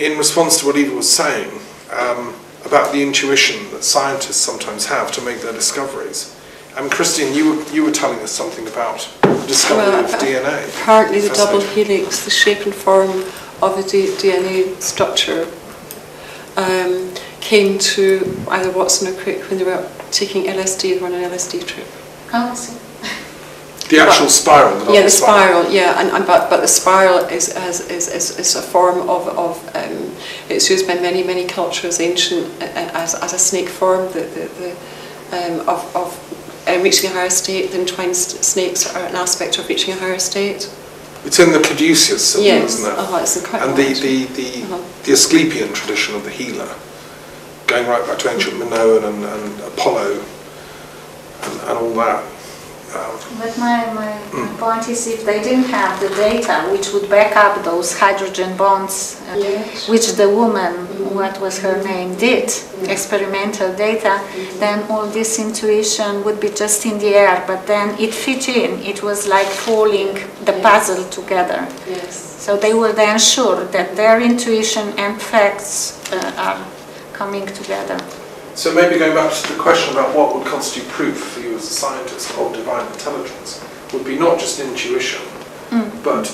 in response to what Eva was saying about the intuition that scientists sometimes have to make their discoveries. Christine, you were telling us something about the discovery of DNA. Apparently the double helix, the shape and form of the DNA structure, came to either Watson or Crick when they were taking LSD and were on an LSD trip. Oh, I see. The actual spiral. But the spiral is a form of it's used by many cultures, ancient as a snake form, of reaching a higher state. The entwined snakes are an aspect of reaching a higher state. It's in the Caduceus symbol, isn't it? It's incredible. And the Asclepian tradition of the healer, going right back to ancient Minoan and Apollo and all that. But my point is, if they didn't have the data which would back up those hydrogen bonds, which the woman, what was her name, did, experimental data, then all this intuition would be just in the air, but then it fit in. It was like falling the puzzle together. Yes. So they were then sure that their intuition and facts are coming together. So maybe going back to the question about what would constitute proof for you as a scientist of divine intelligence would be not just intuition, but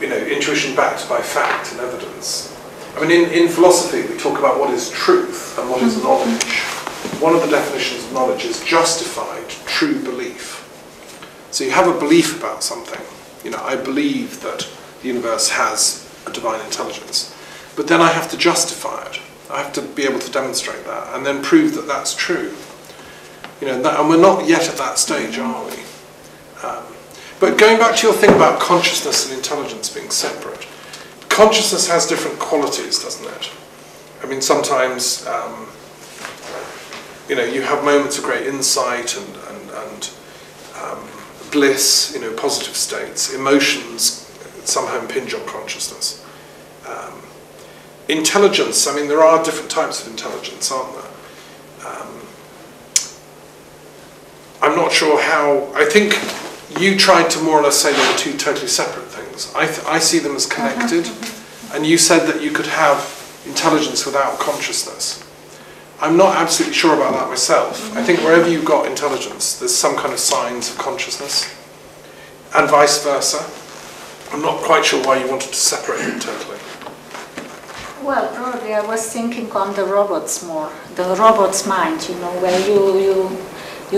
you know, intuition backed by fact and evidence. I mean, in philosophy we talk about what is truth and what is knowledge. One of the definitions of knowledge is justified true belief. So you have a belief about something. You know, I believe that the universe has a divine intelligence, but then I have to justify it. I have to be able to demonstrate that and then prove that that's true. You know, and we're not yet at that stage, are we? But going back to your thing about consciousness and intelligence being separate, consciousness has different qualities, doesn't it? I mean, sometimes, you know, you have moments of great insight and bliss, you know, positive states. Emotions somehow impinge on consciousness. Intelligence, I mean, there are different types of intelligence, aren't there? I'm not sure how... I think you tried to more or less say they were two totally separate things. I see them as connected, and you said that you could have intelligence without consciousness. I'm not absolutely sure about that myself. I think wherever you've got intelligence, there's some kind of signs of consciousness, and vice versa. I'm not quite sure why you wanted to separate them totally. Well, probably I was thinking on the robots more, the robot's mind, you know, where you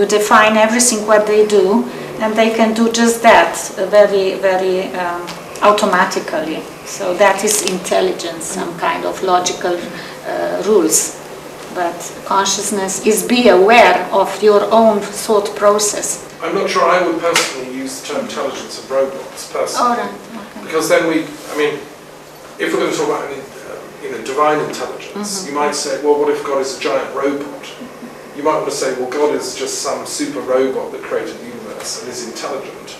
define everything what they do, and they can do just that very, very automatically. So that is intelligence, some kind of logical rules. But consciousness is be aware of your own thought process. I'm not sure I would personally use the term intelligence of robots, personally. Oh, right. Okay. Because then if we're going to talk about divine intelligence, you might say, well, what if God is a giant robot? You might want to say, well, God is just some super robot that created the universe and is intelligent,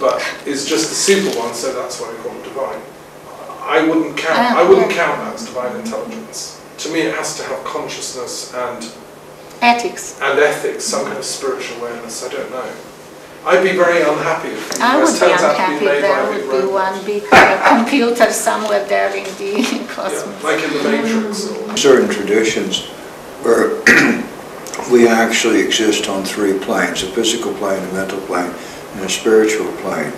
but is just the super one, so that's why we call it divine. I wouldn't count that as divine intelligence. To me, it has to have consciousness and ethics, some kind of spiritual awareness. I don't know. I'd be very unhappy if the universe turns out to be made by a big robot. I would be unhappy if there would be one big computer somewhere there in the cosmos. Yeah, like in the Matrix. Or certain traditions where we actually exist on three planes, a physical plane, a mental plane, and a spiritual plane.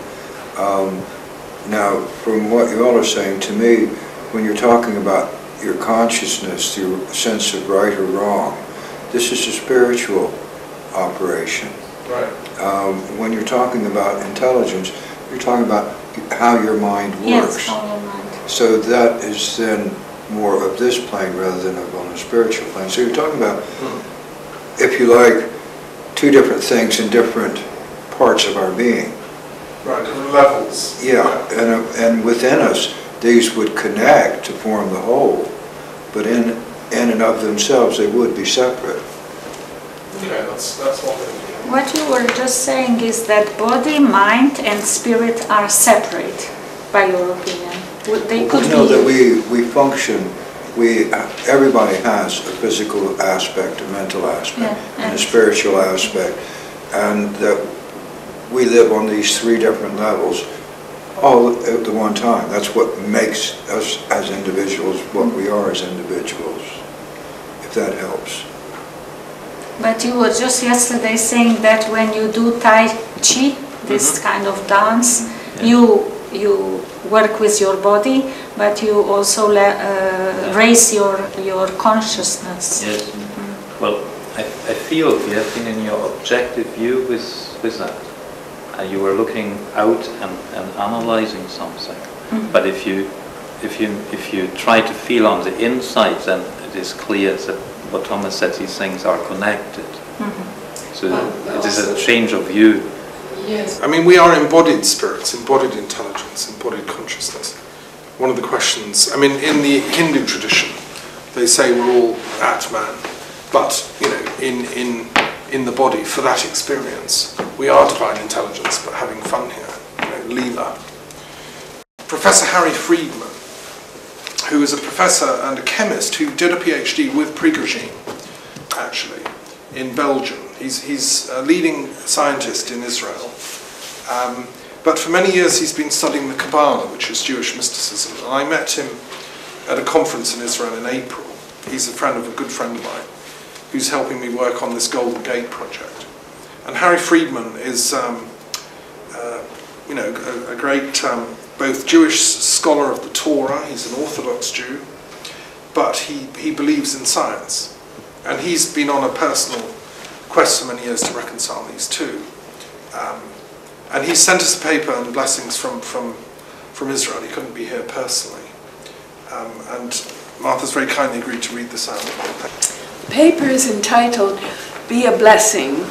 Now, from what you all are saying, to me, when you're talking about your consciousness, your sense of right or wrong, this is a spiritual operation. Right. When you're talking about intelligence, you're talking about how your mind works. Yes, how your mind. So that is then more of this plane rather than on a spiritual plane. So you're talking about, if you like, two different things in different parts of our being. Right, different levels. Yeah, right. And within us, these would connect to form the whole, but in and of themselves, they would be separate. Okay, that's what they do. What you were just saying is that body, mind, and spirit are separate, by your opinion. They could be. No, that we function. Everybody has a physical aspect, a mental aspect, and a spiritual aspect, and that we live on these three different levels, all at the one time. That's what makes us as individuals what we are as individuals, if that helps. But you were just yesterday saying that when you do Tai Chi, this kind of dance, you work with your body, but you also raise your consciousness. Yes. Well, I feel you have been in your objective view with that. You were looking out and analyzing something. But if you try to feel on the inside, then it is clear that what Thomas said, these things are connected. So it is a change of view. Yes. I mean, we are embodied spirits, embodied intelligence, embodied consciousness. One of the questions, I mean, in the Hindu tradition, they say we're all Atman, but, you know, in the body, for that experience, we are divine intelligence, but having fun here, you know, Leela. Professor Harry Friedman, who is a professor and a chemist who did a PhD with Prigogine, actually, in Belgium. He's a leading scientist in Israel. But for many years he's been studying the Kabbalah, which is Jewish mysticism. And I met him at a conference in Israel in April. He's a good friend of mine, who's helping me work on this Golden Gate project. And Harry Friedman is a great both Jewish scholar of the Torah. He's an Orthodox Jew, but he believes in science. And he's been on a personal quest for many years to reconcile these two. And he sent us a paper on blessings from Israel. He couldn't be here personally. And Martha's very kindly agreed to read this out. The paper is entitled, Be a Blessing,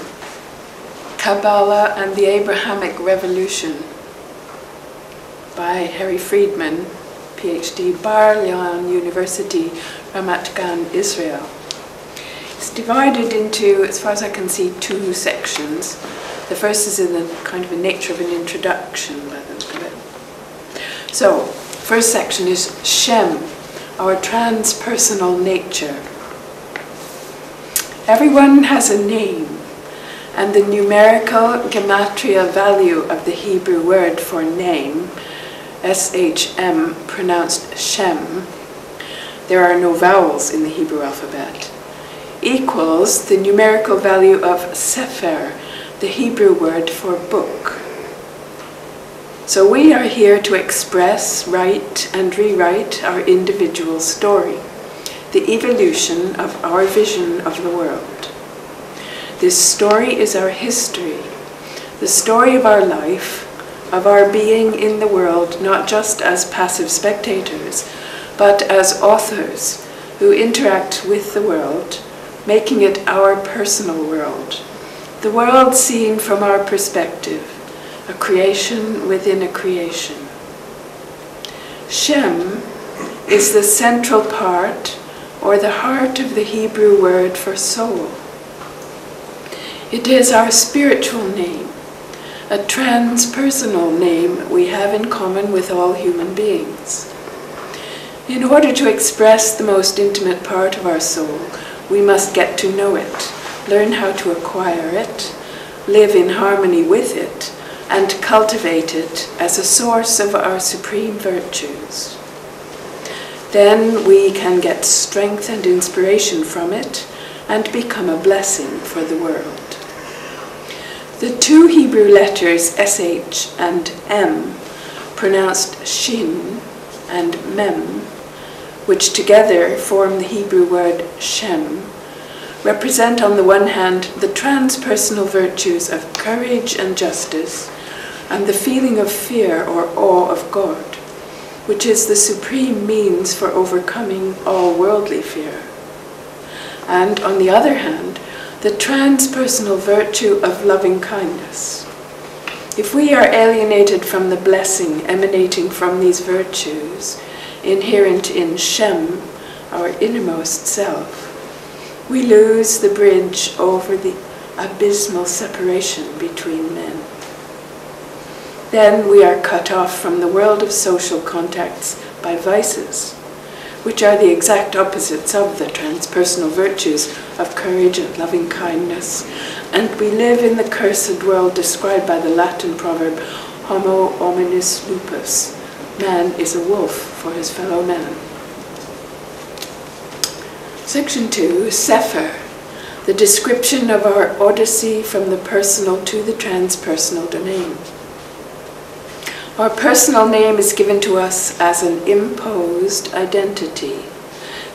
Kabbalah and the Abrahamic Revolution, by Harry Friedman, PhD, Bar-Ilan University, Ramat Gan, Israel. It's divided into, as far as I can see, two sections. The first is in the kind of a nature of an introduction, by the look of it. So, first section is Shem, our transpersonal nature. Everyone has a name, and the numerical gematria value of the Hebrew word for name, S-H-M, pronounced Shem, there are no vowels in the Hebrew alphabet, equals the numerical value of Sefer, the Hebrew word for book. So we are here to express, write, and rewrite our individual story, the evolution of our vision of the world. This story is our history, the story of our life, of our being in the world, not just as passive spectators, but as authors who interact with the world, making it our personal world, the world seen from our perspective, a creation within a creation. Shem is the central part or the heart of the Hebrew word for soul. It is our spiritual name, a transpersonal name we have in common with all human beings. In order to express the most intimate part of our soul, we must get to know it, learn how to acquire it, live in harmony with it, and cultivate it as a source of our supreme virtues. Then we can get strength and inspiration from it and become a blessing for the world. The two Hebrew letters SH and M, pronounced Shin and Mem, which together form the Hebrew word Shem, represent on the one hand the transpersonal virtues of courage and justice, and the feeling of fear or awe of God, which is the supreme means for overcoming all worldly fear. And on the other hand, the transpersonal virtue of loving kindness. If we are alienated from the blessing emanating from these virtues, inherent in Shem, our innermost self, we lose the bridge over the abysmal separation between men. Then we are cut off from the world of social contacts by vices, which are the exact opposites of the transpersonal virtues of courage and loving kindness, and we live in the cursed world described by the Latin proverb, homo hominis lupus. Man is a wolf for his fellow man. Section 2, Sefer, the description of our odyssey from the personal to the transpersonal domain. Our personal name is given to us as an imposed identity.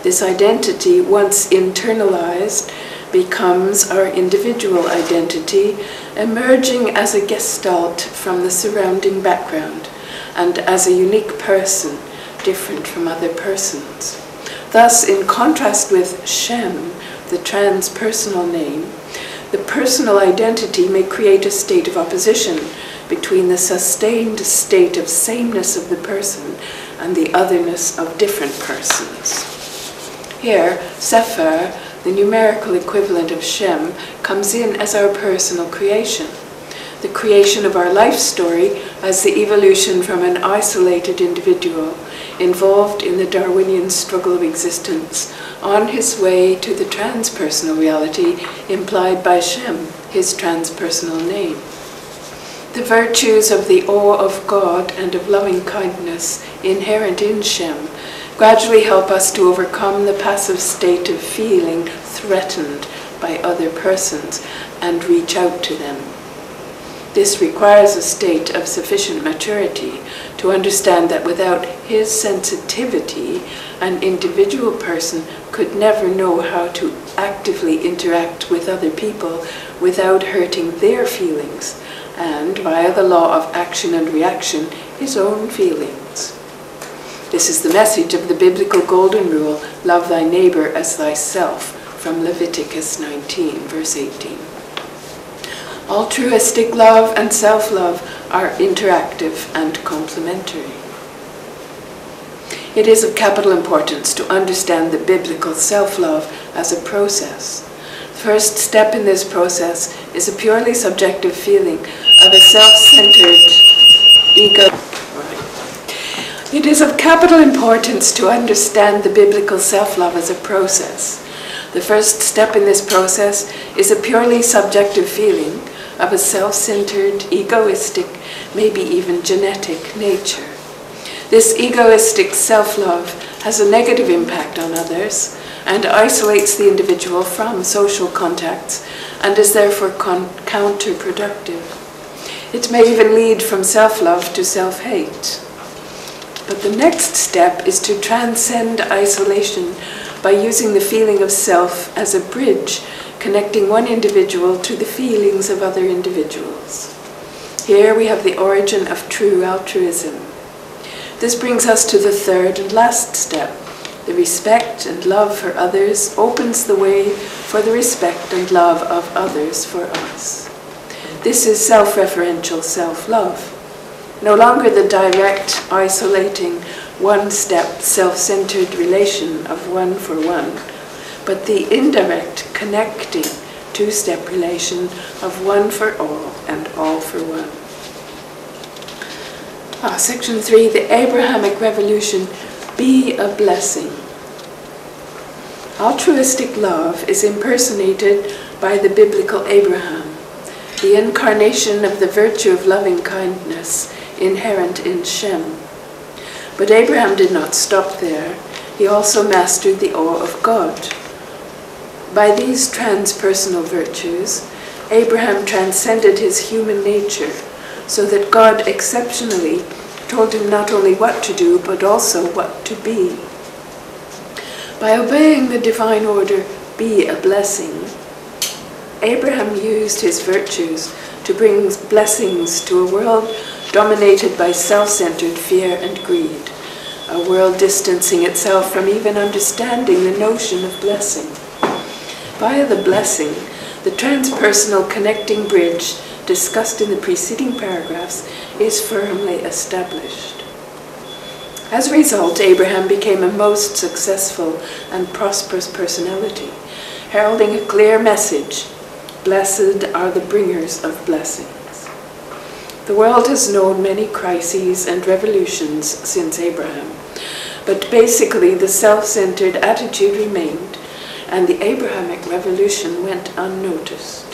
This identity, once internalized, becomes our individual identity, emerging as a gestalt from the surrounding background and as a unique person, different from other persons. Thus, in contrast with Shem, the transpersonal name, the personal identity may create a state of opposition between the sustained state of sameness of the person and the otherness of different persons. Here, Sefer, the numerical equivalent of Shem, comes in as our personal creation, the creation of our life story as the evolution from an isolated individual involved in the Darwinian struggle of existence on his way to the transpersonal reality implied by Shem, his transpersonal name. The virtues of the awe of God and of loving kindness inherent in Shem gradually help us to overcome the passive state of feeling threatened by other persons and reach out to them. This requires a state of sufficient maturity to understand that without his sensitivity, an individual person could never know how to actively interact with other people without hurting their feelings, and, via the law of action and reaction, his own feelings. This is the message of the biblical golden rule, love thy neighbor as thyself, from Leviticus 19, verse 18. Altruistic love and self-love are interactive and complementary. It is of capital importance to understand the biblical self-love as a process. The first step in this process is a purely subjective feeling of a self-centered ego. It is of capital importance to understand the biblical self-love as a process. The first step in this process is a purely subjective feeling of a self-centered, egoistic, maybe even genetic nature. This egoistic self-love has a negative impact on others and isolates the individual from social contacts and is therefore counterproductive. It may even lead from self-love to self-hate. But the next step is to transcend isolation by using the feeling of self as a bridge connecting one individual to the feelings of other individuals. Here we have the origin of true altruism. This brings us to the third and last step. The respect and love for others opens the way for the respect and love of others for us. This is self-referential self-love. No longer the direct, isolating, one-step, self-centered relation of one for one, but the indirect, connecting, two-step relation of one for all and all for one. Section 3, the Abrahamic Revolution, be a blessing. Altruistic love is impersonated by the biblical Abraham, the incarnation of the virtue of loving kindness inherent in Shem. But Abraham did not stop there. He also mastered the awe of God. By these transpersonal virtues, Abraham transcended his human nature so that God exceptionally told him not only what to do, but also what to be. By obeying the divine order, be a blessing, Abraham used his virtues to bring blessings to a world dominated by self-centered fear and greed, a world distancing itself from even understanding the notion of blessing. Via the blessing, the transpersonal connecting bridge discussed in the preceding paragraphs is firmly established. As a result, Abraham became a most successful and prosperous personality, heralding a clear message: blessed are the bringers of blessings. The world has known many crises and revolutions since Abraham, but basically the self-centered attitude remained, and the Abrahamic Revolution went unnoticed.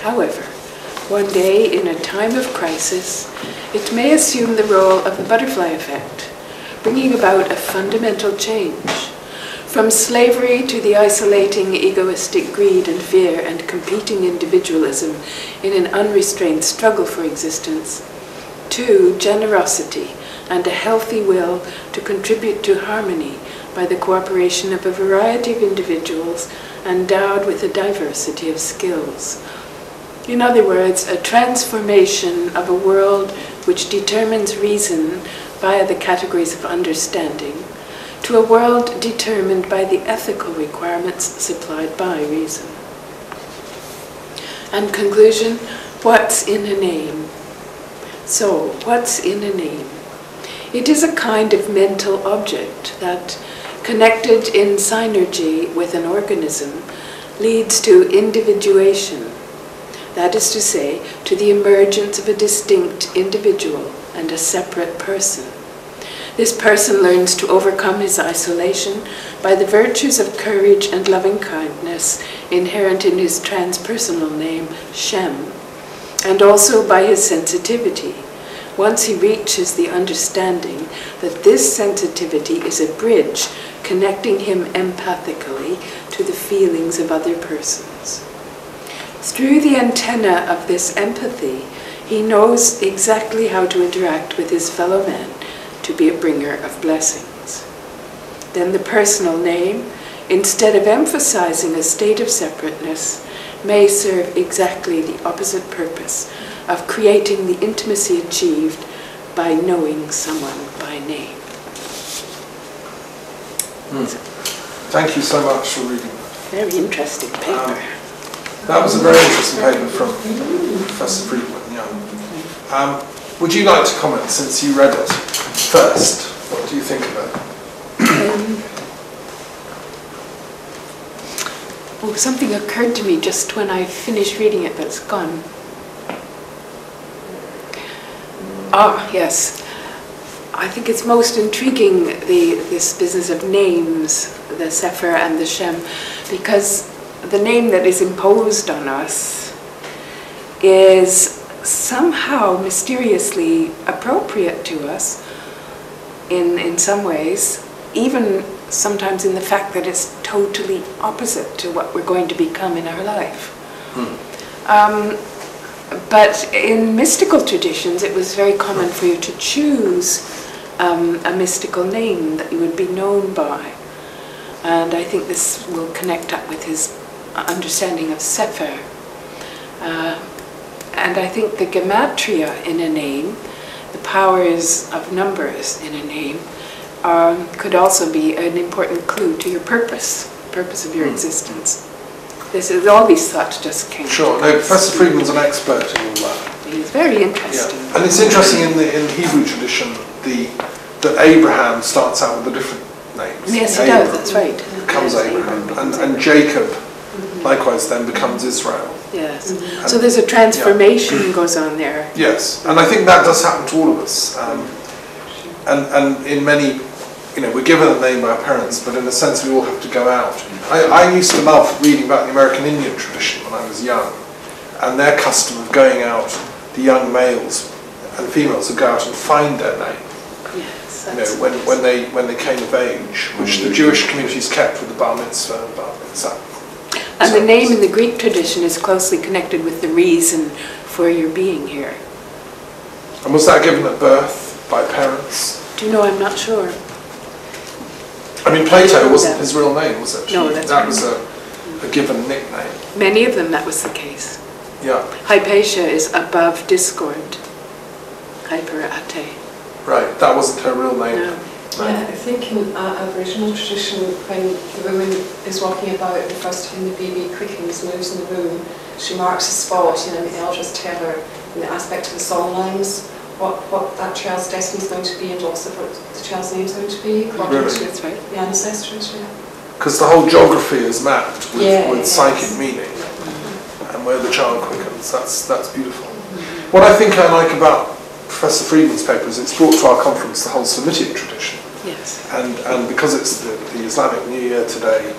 However, One day, in a time of crisis, it may assume the role of the butterfly effect, bringing about a fundamental change, from slavery to the isolating, egoistic greed and fear and competing individualism in an unrestrained struggle for existence, to generosity and a healthy will to contribute to harmony by the cooperation of a variety of individuals endowed with a diversity of skills. In other words, a transformation of a world which determines reason via the categories of understanding to a world determined by the ethical requirements supplied by reason. And conclusion, what's in a name? So, what's in a name? It is a kind of mental object that, connected in synergy with an organism, leads to individuation, that is to say, to the emergence of a distinct individual and a separate person. This person learns to overcome his isolation by the virtues of courage and loving-kindness inherent in his transpersonal name, Shem, and also by his sensitivity, once he reaches the understanding that this sensitivity is a bridge connecting him empathically to the feelings of other persons. Through the antenna of this empathy, he knows exactly how to interact with his fellow man to be a bringer of blessings. Then the personal name, instead of emphasizing a state of separateness, may serve exactly the opposite purpose of creating the intimacy achieved by knowing someone by name. Thank you so much for reading that. Very interesting paper. That was a very interesting paper from Professor Friedman. Yeah. Would you like to comment, since you read it first? What do you think about it? Well, something occurred to me just when I finished reading it, but it's gone. Ah, yes. I think it's most intriguing, this business of names, the Sefer and the Shem, because the name that is imposed on us is somehow mysteriously appropriate to us in some ways, even sometimes in the fact that it's totally opposite to what we're going to become in our life. But in mystical traditions, it was very common for you to choose a mystical name that you would be known by. And I think this will connect up with his understanding of Sefer. And I think the gematria in a name, the powers of numbers in a name, could also be an important clue to your purpose, the purpose of your existence. This is all these thoughts just came. Sure. No, Professor Friedman's an expert in all that. He's very interesting. Yeah. And it's interesting in the Hebrew tradition that Abraham starts out with the different names. Yes, he does. That's right. Becomes Abraham, and Jacob, likewise, then becomes Israel. Yes. So there's a transformation goes on there. Yes, and I think that does happen to all of us. And in many, we're given a name by our parents, but in a sense we all have to go out. I used to love reading about the American Indian tradition when I was young, and their custom of going out, the young males and females would go out and find their name. Yes. When they came of age, which the Jewish communities kept with the bar mitzvah and bar mitzvah. And the name in the Greek tradition is closely connected with the reason for your being here. And was that given at birth by parents? Do you know? I'm not sure. I mean, Plato wasn't his real name, was it? No, that's right. That was a given nickname. Many of them, that was the case. Yeah. Hypatia is above discord. Hyperate. Right, that wasn't her real name. No. Yeah, I think in our Aboriginal tradition, when the woman is walking about in front of the baby quickens, moves in the room, she marks a spot, and the elders tell her in the aspect of the song lines what that child's destiny is going to be and also what the child's name is going to be, according to the ancestors. Because the whole geography is mapped with psychic meaning and where the child quickens. That's beautiful. What I think I like about Professor Friedman's paper is it's brought to our conference the whole Semitic tradition. Yes. And because it's the Islamic New Year today,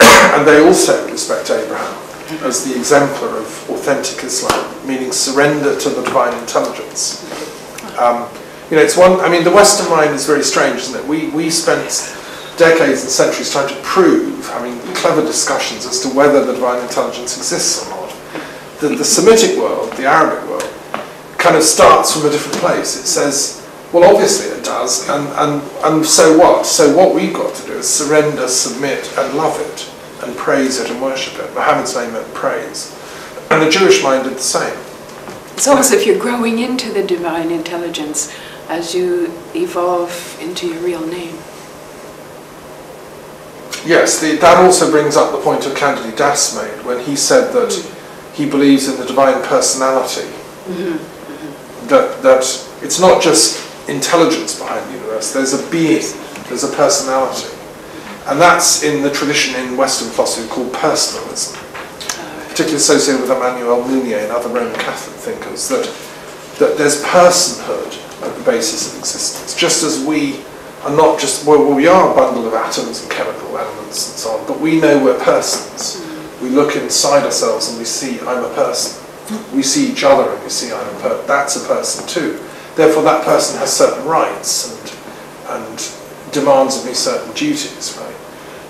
and they also respect Abraham as the exemplar of authentic Islam, meaning surrender to the divine intelligence. It's one. I mean, the Western mind is very strange, isn't it? We spent decades and centuries trying to prove, clever discussions as to whether the divine intelligence exists or not. The Semitic world, the Arabic world, kind of starts from a different place. It says, well, obviously it does, and so what? So what we've got to do is surrender, submit, and love it, and praise it and worship it. Muhammad's name meant praise. And the Jewish mind did the same. It's almost as if you're growing into the divine intelligence as you evolve into your real name. Yes, that also brings up the point of Candide Das made when he said that he believes in the divine personality. That it's not just intelligence behind the universe, there's a being, there's a personality. And that's in the tradition in Western philosophy called personalism, particularly associated with Emmanuel Mounier and other Roman Catholic thinkers, that there's personhood at the basis of existence. Just as we are not just, well, we are a bundle of atoms and chemical elements and so on, but we know we're persons. We look inside ourselves and we see, I'm a person. We see each other and we see, I'm a person. That's a person too. Therefore, that person has certain rights and demands of me certain duties, right?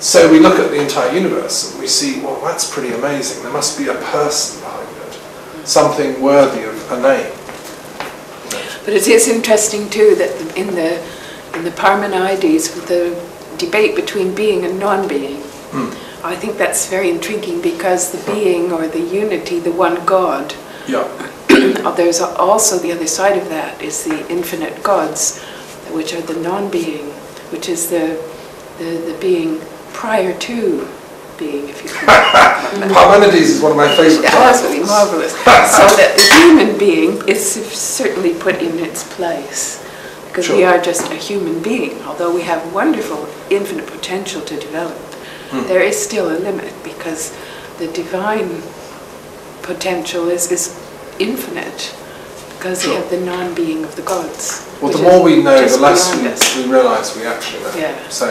So we look at the entire universe and we see, well, that's pretty amazing. There must be a person behind it, something worthy of a name. But it is interesting too that in the Parmenides, with the debate between being and non-being, I think that's very intriguing, because the being or the unity, the one God, there's also the other side of that is the infinite gods, which are the non-being, which is the being prior to being, if you can. Parmenides is one of my favourite. That's really marvellous. So that the human being is certainly put in its place, because we are just a human being. Although we have wonderful, infinite potential to develop, there is still a limit, because the divine potential is infinite, because we have the non-being of the gods. Well, the more we know, the less we realise we actually know. Yeah. So,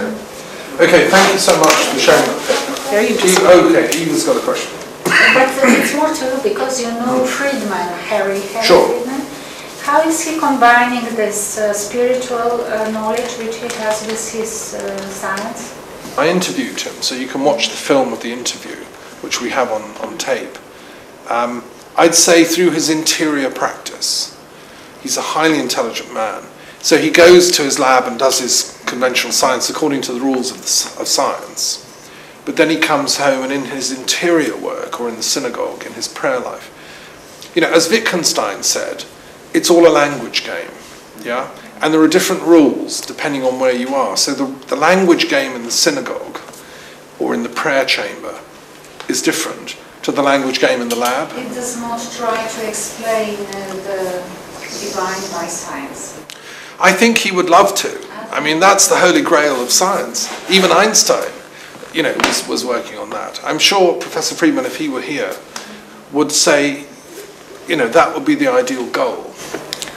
okay, thank you so much for sharing that picture. Very interesting. Okay, Eva's got a question. But it's more to you, because you know Friedman, Harry Friedman. How is he combining this spiritual knowledge which he has with his science? I interviewed him, so you can watch the film of the interview, which we have on tape. I'd say through his interior practice. He's a highly intelligent man. So he goes to his lab and does his conventional science according to the rules of science. But then he comes home, and in his interior work, or in the synagogue, in his prayer life, as Wittgenstein said, it's all a language game. Yeah? And there are different rules depending on where you are. So the language game in the synagogue or in the prayer chamber is different to the language game in the lab. It does not try to explain the divine by science. I think he would love to. I mean, that's the holy grail of science. Even Einstein, was working on that. I'm sure Professor Friedman, if he were here, would say, that would be the ideal goal.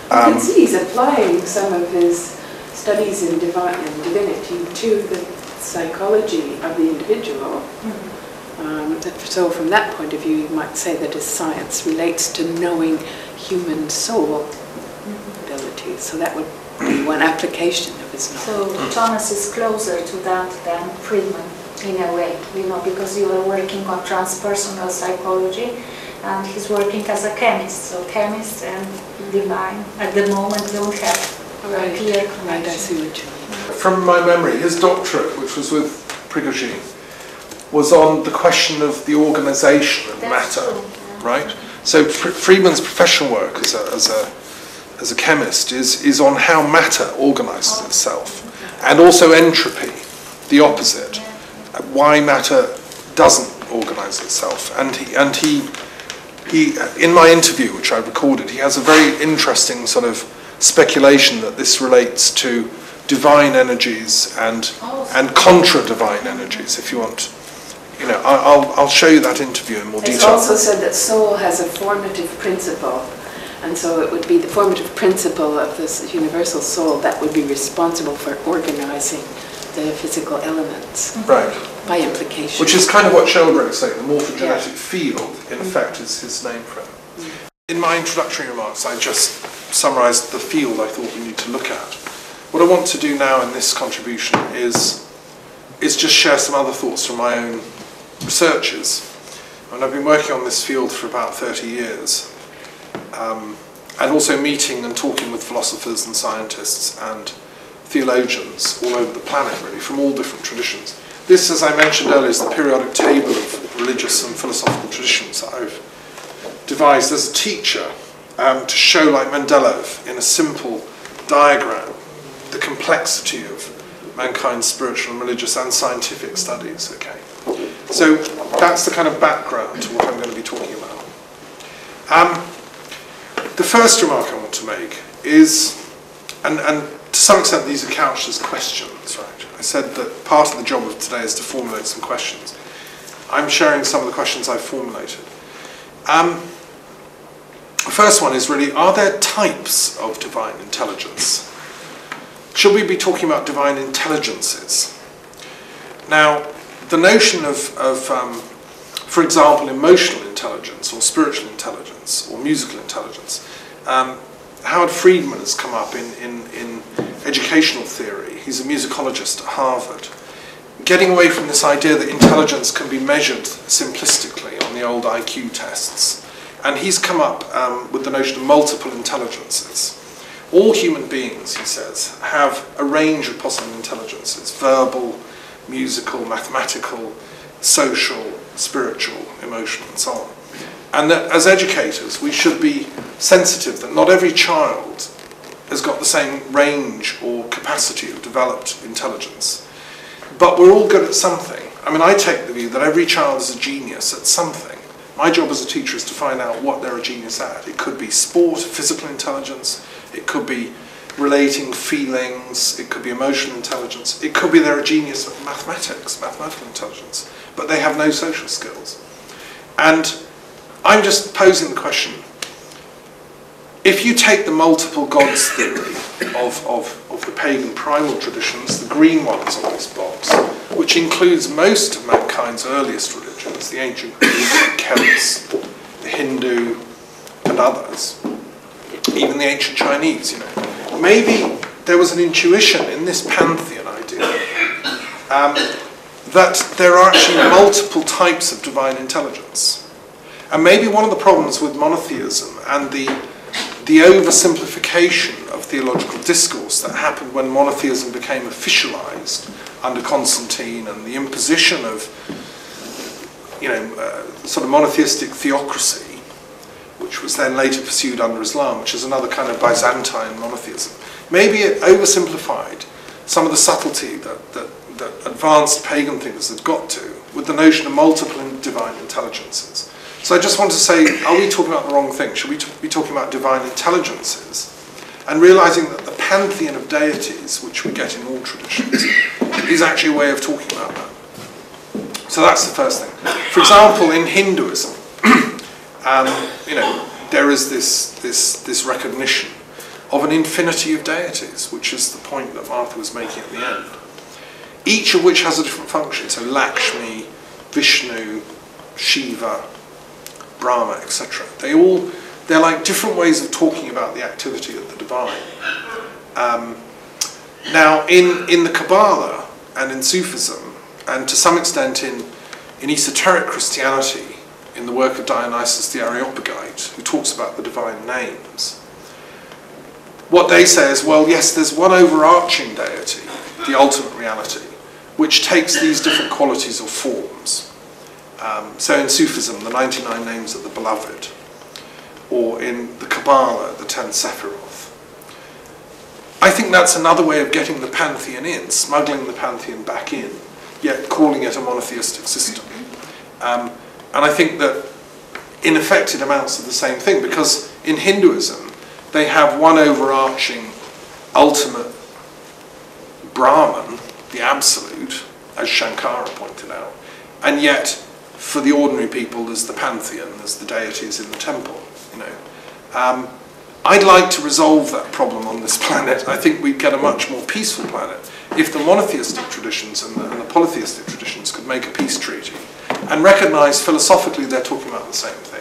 You can see he's applying some of his studies in divinity to the psychology of the individual. So from that point of view, you might say that his science relates to knowing human soul abilities. So that would be one application of his knowledge. So Thomas is closer to that than Friedman, in a way, because you are working on transpersonal psychology, and he's working as a chemist. So chemists and divine at the moment don't have a clear connection. Right, I see what you mean. From my memory, his doctorate, which was with Prigogine, was on the question of the organisation of matter, right? So Friedman's professional work as a chemist is on how matter organises itself, and also entropy, the opposite, why matter doesn't organise itself. And he, in my interview, which I recorded, he has a very interesting sort of speculation that this relates to divine energies and contra-divine energies, if you want. I'll show you that interview in more detail. It's also said that soul has a formative principle, and so it would be the formative principle of this universal soul that would be responsible for organizing the physical elements, right, by implication. Which is kind of what Sheldon is saying, the morphogenetic field, in fact, is his name for it. In my introductory remarks, I just summarised the field I thought we need to look at. What I want to do now in this contribution is just share some other thoughts from my own researches. And I've been working on this field for about 30 years, and also meeting and talking with philosophers and scientists and theologians all over the planet, really, from all different traditions. This, as I mentioned earlier, is the periodic table of religious and philosophical traditions that I've devised as a teacher, to show, like Mendeleev, in a simple diagram, the complexity of mankind's spiritual, religious and scientific studies. Okay, so that's the kind of background to what I'm going to be talking about. The first remark I want to make is, and to some extent these are couched as questions, right? I said that part of the job of today is to formulate some questions. I'm sharing some of the questions I've formulated. The first one is really, are there types of divine intelligence? Should we be talking about divine intelligences? Now, the notion of for example, emotional intelligence or spiritual intelligence or musical intelligence, Howard Friedman has come up in educational theory. He's a musicologist at Harvard. Getting away from this idea that intelligence can be measured simplistically on the old IQ tests. And he's come up with the notion of multiple intelligences. All human beings, he says, have a range of possible intelligences: verbal, musical, mathematical, social, spiritual, emotional, and so on. And that as educators, we should be sensitive that not every child has got the same range or capacity of developed intelligence. But we're all good at something. I mean, I take the view that every child is a genius at something. My job as a teacher is to find out what they're a genius at. It could be sport, physical intelligence. It could be relating feelings. It could be emotional intelligence. It could be they're a genius at mathematics, mathematical intelligence. But they have no social skills. And I'm just posing the question. If you take the multiple gods theory of the pagan primal traditions, the green ones on this box, which includes most of mankind's earliest religions, the ancient Greeks, the Celts, the Hindu, and others, even the ancient Chinese, you know, maybe there was an intuition in this pantheon idea that there are actually multiple types of divine intelligence. And maybe one of the problems with monotheism and the oversimplification of theological discourse that happened when monotheism became officialized under Constantine, and the imposition of, you know, sort of monotheistic theocracy, which was then later pursued under Islam, which is another kind of Byzantine monotheism. Maybe it oversimplified some of the subtlety that advanced pagan thinkers had got to with the notion of multiple divine intelligences. So I just want to say, are we talking about the wrong thing? Should we be talking about divine intelligences? And realizing that the pantheon of deities, which we get in all traditions, is actually a way of talking about that. So that's the first thing. For example, in Hinduism, you know, there is this recognition of an infinity of deities, which is the point that Martha was making at the end. Each of which has a different function. So Lakshmi, Vishnu, Shiva, Brahma, etc. They're like different ways of talking about the activity of the divine. Now, in the Kabbalah and in Sufism, and to some extent in esoteric Christianity, in the work of Dionysius the Areopagite, who talks about the divine names, what they say is, well, yes, there's one overarching deity, the ultimate reality, which takes these different qualities or forms. So in Sufism, the 99 names of the beloved, or in the Kabbalah, the 10 Sephiroth. I think that's another way of getting the pantheon in, smuggling the pantheon back in, yet calling it a monotheistic system. And I think that, in effect, it amounts to the same thing, because in Hinduism, they have one overarching, ultimate Brahman, the absolute, as Shankara pointed out, and yet, for the ordinary people, there's the pantheon, there's the deities in the temple, you know. I'd like to resolve that problem on this planet. I think we'd get a much more peaceful planet if the monotheistic traditions and the polytheistic traditions could make a peace treaty and recognize philosophically they're talking about the same thing.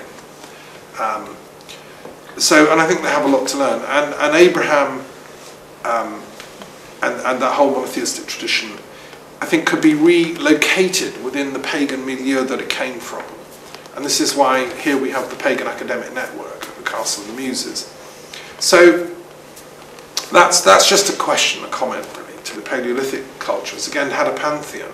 And I think they have a lot to learn. And Abraham and that whole monotheistic tradition, I think, could be relocated within the pagan milieu that it came from. And this is why here we have the pagan academic network at the Castle of the Muses. So that's just a question, a comment really, to the Paleolithic cultures. Again, had a pantheon.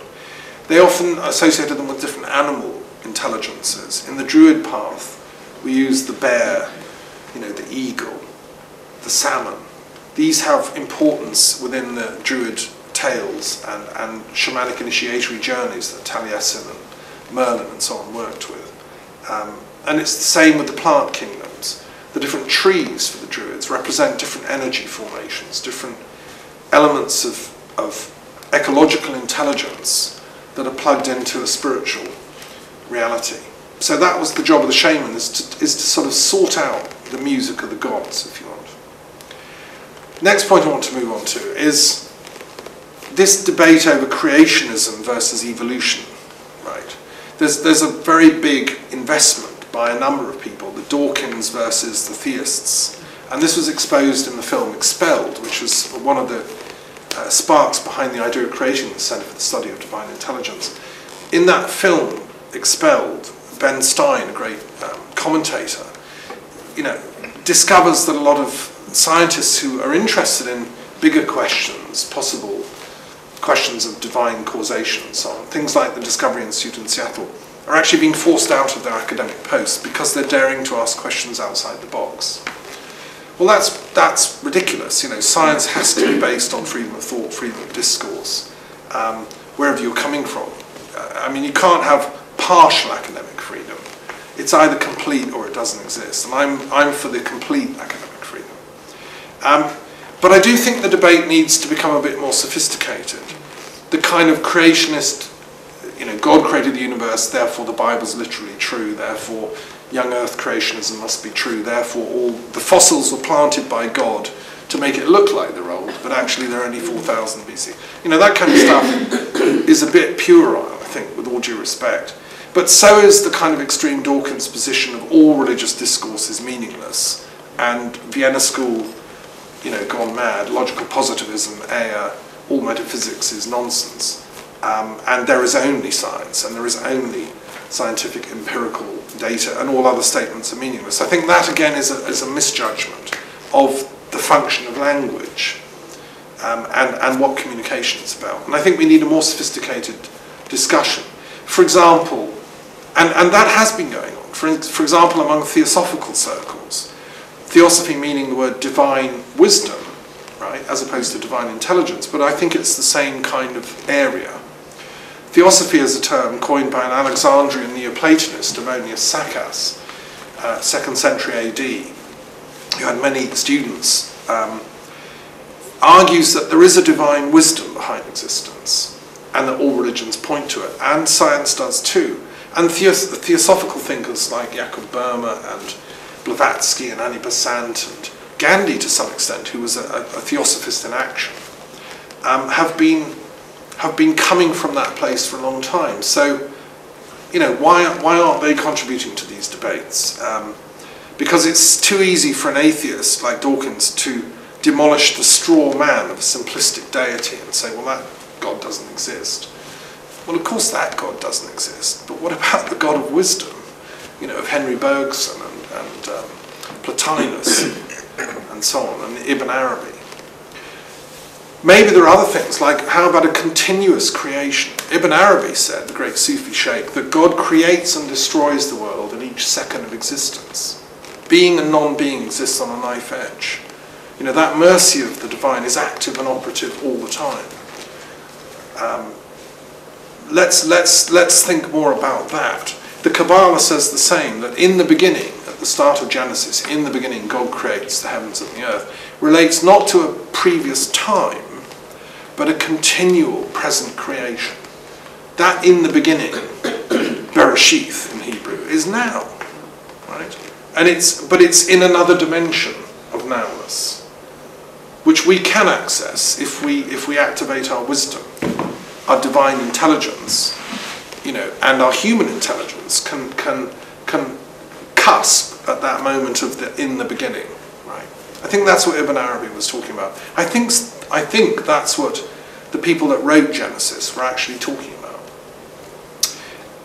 They often associated them with different animal intelligences. In the Druid path, we use the bear, you know, the eagle, the salmon. These have importance within the Druid tales and shamanic initiatory journeys that Taliesin and Merlin and so on worked with. And it's the same with the plant kingdoms. The different trees for the Druids represent different energy formations, different elements of ecological intelligence that are plugged into a spiritual reality. So that was the job of the shaman, is to sort of sort out the music of the gods, if you want. Next point I want to move on to is this debate over creationism versus evolution, right? There's a very big investment by a number of people, the Dawkins versus the theists. And this was exposed in the film Expelled, which was one of the sparks behind the idea of creating the Centre for the Study of Divine Intelligence. In that film, Expelled, Ben Stein, a great commentator, you know, discovers that a lot of scientists who are interested in bigger questions, possible questions of divine causation and so on, things like the Discovery Institute in Seattle, are actually being forced out of their academic posts because they're daring to ask questions outside the box. Well, that's ridiculous. You know, science has to be based on freedom of thought, freedom of discourse, wherever you're coming from. I mean, you can't have partial academic freedom. It's either complete or it doesn't exist. And I'm for the complete academic freedom. But I do think the debate needs to become a bit more sophisticated. The kind of creationist, you know, God created the universe, therefore the Bible's literally true, therefore young earth creationism must be true, therefore all the fossils were planted by God to make it look like they're old, but actually they're only 4,000 BC. You know, that kind of stuff is a bit puerile, I think, with all due respect. But so is the kind of extreme Dawkins position of all religious discourse is meaningless, and Vienna School, you know, gone mad, logical positivism, air, all metaphysics is nonsense. And there is only science, and there is only scientific empirical data, and all other statements are meaningless. I think that, again, is a misjudgment of the function of language and what communication is about. And I think we need a more sophisticated discussion. For example, and that has been going on, for example, among theosophical circles, theosophy meaning the word divine wisdom, right, as opposed to divine intelligence, but I think it's the same kind of area. Theosophy is a term coined by an Alexandrian Neoplatonist, Ammonius Saccas, 2nd century AD, who had many students, argues that there is a divine wisdom behind existence, and that all religions point to it, and science does too. And theosophical thinkers like Jacob Boehmer and Blavatsky and Annie Besant and Gandhi, to some extent, who was a theosophist in action, have been coming from that place for a long time. So, you know, why aren't they contributing to these debates? Because it's too easy for an atheist like Dawkins to demolish the straw man of a simplistic deity and say, well, that God doesn't exist. Well, of course that God doesn't exist, but what about the God of wisdom, you know, of Henry Bergson and Plotinus and so on, and Ibn Arabi? Maybe there are other things, like how about a continuous creation? Ibn Arabi said, the great Sufi sheikh, that God creates and destroys the world in each second of existence. Being and non-being exists on a knife edge. You know, that mercy of the divine is active and operative all the time. Let's think more about that. The Kabbalah says the same, that in the beginning, at the start of Genesis, in the beginning God creates the heavens and the earth, relates not to a previous time, but a continual present creation. That in the beginning, Bereshith in Hebrew, is now, right? But it's in another dimension of nowness, which we can access if we activate our wisdom, our divine intelligence, you know, and our human intelligence can cusp at that moment of the in the beginning, right? I think that's what Ibn Arabi was talking about. I think that's what the people that wrote Genesis were actually talking about,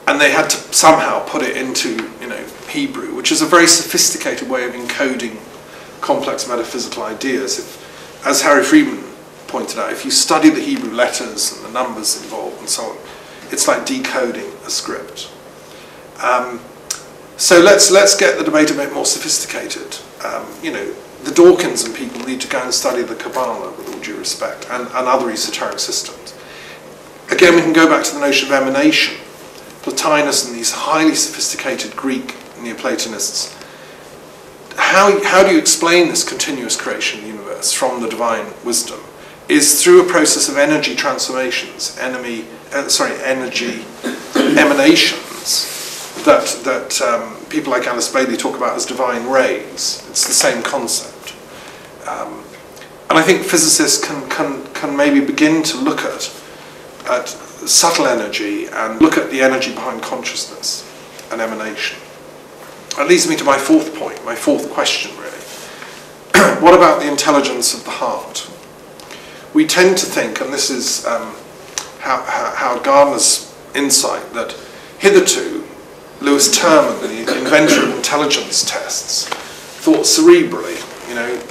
and they had to somehow put it into, you know, Hebrew, which is a very sophisticated way of encoding complex metaphysical ideas. If, as Harry Friedman pointed out, if you study the Hebrew letters and the numbers involved and so on, it's like decoding a script. So let's get the debate a bit more sophisticated. You know, the Dawkins and people need to go and study the Kabbalah, with all due respect, and other esoteric systems. Again, we can go back to the notion of emanation. Plotinus and these highly sophisticated Greek Neoplatonists. How do you explain this continuous creation universe from the divine wisdom? Is through a process of energy transformations, energy emanations that people like Alice Bailey talk about as divine rays. It's the same concept, and I think physicists can maybe begin to look at subtle energy and look at the energy behind consciousness and emanation. That leads me to my fourth point, my fourth question, really. What about the intelligence of the heart? We tend to think, and this is Howard Gardner's insight, that hitherto Lewis Terman, the inventor of intelligence tests, thought cerebrally. You know,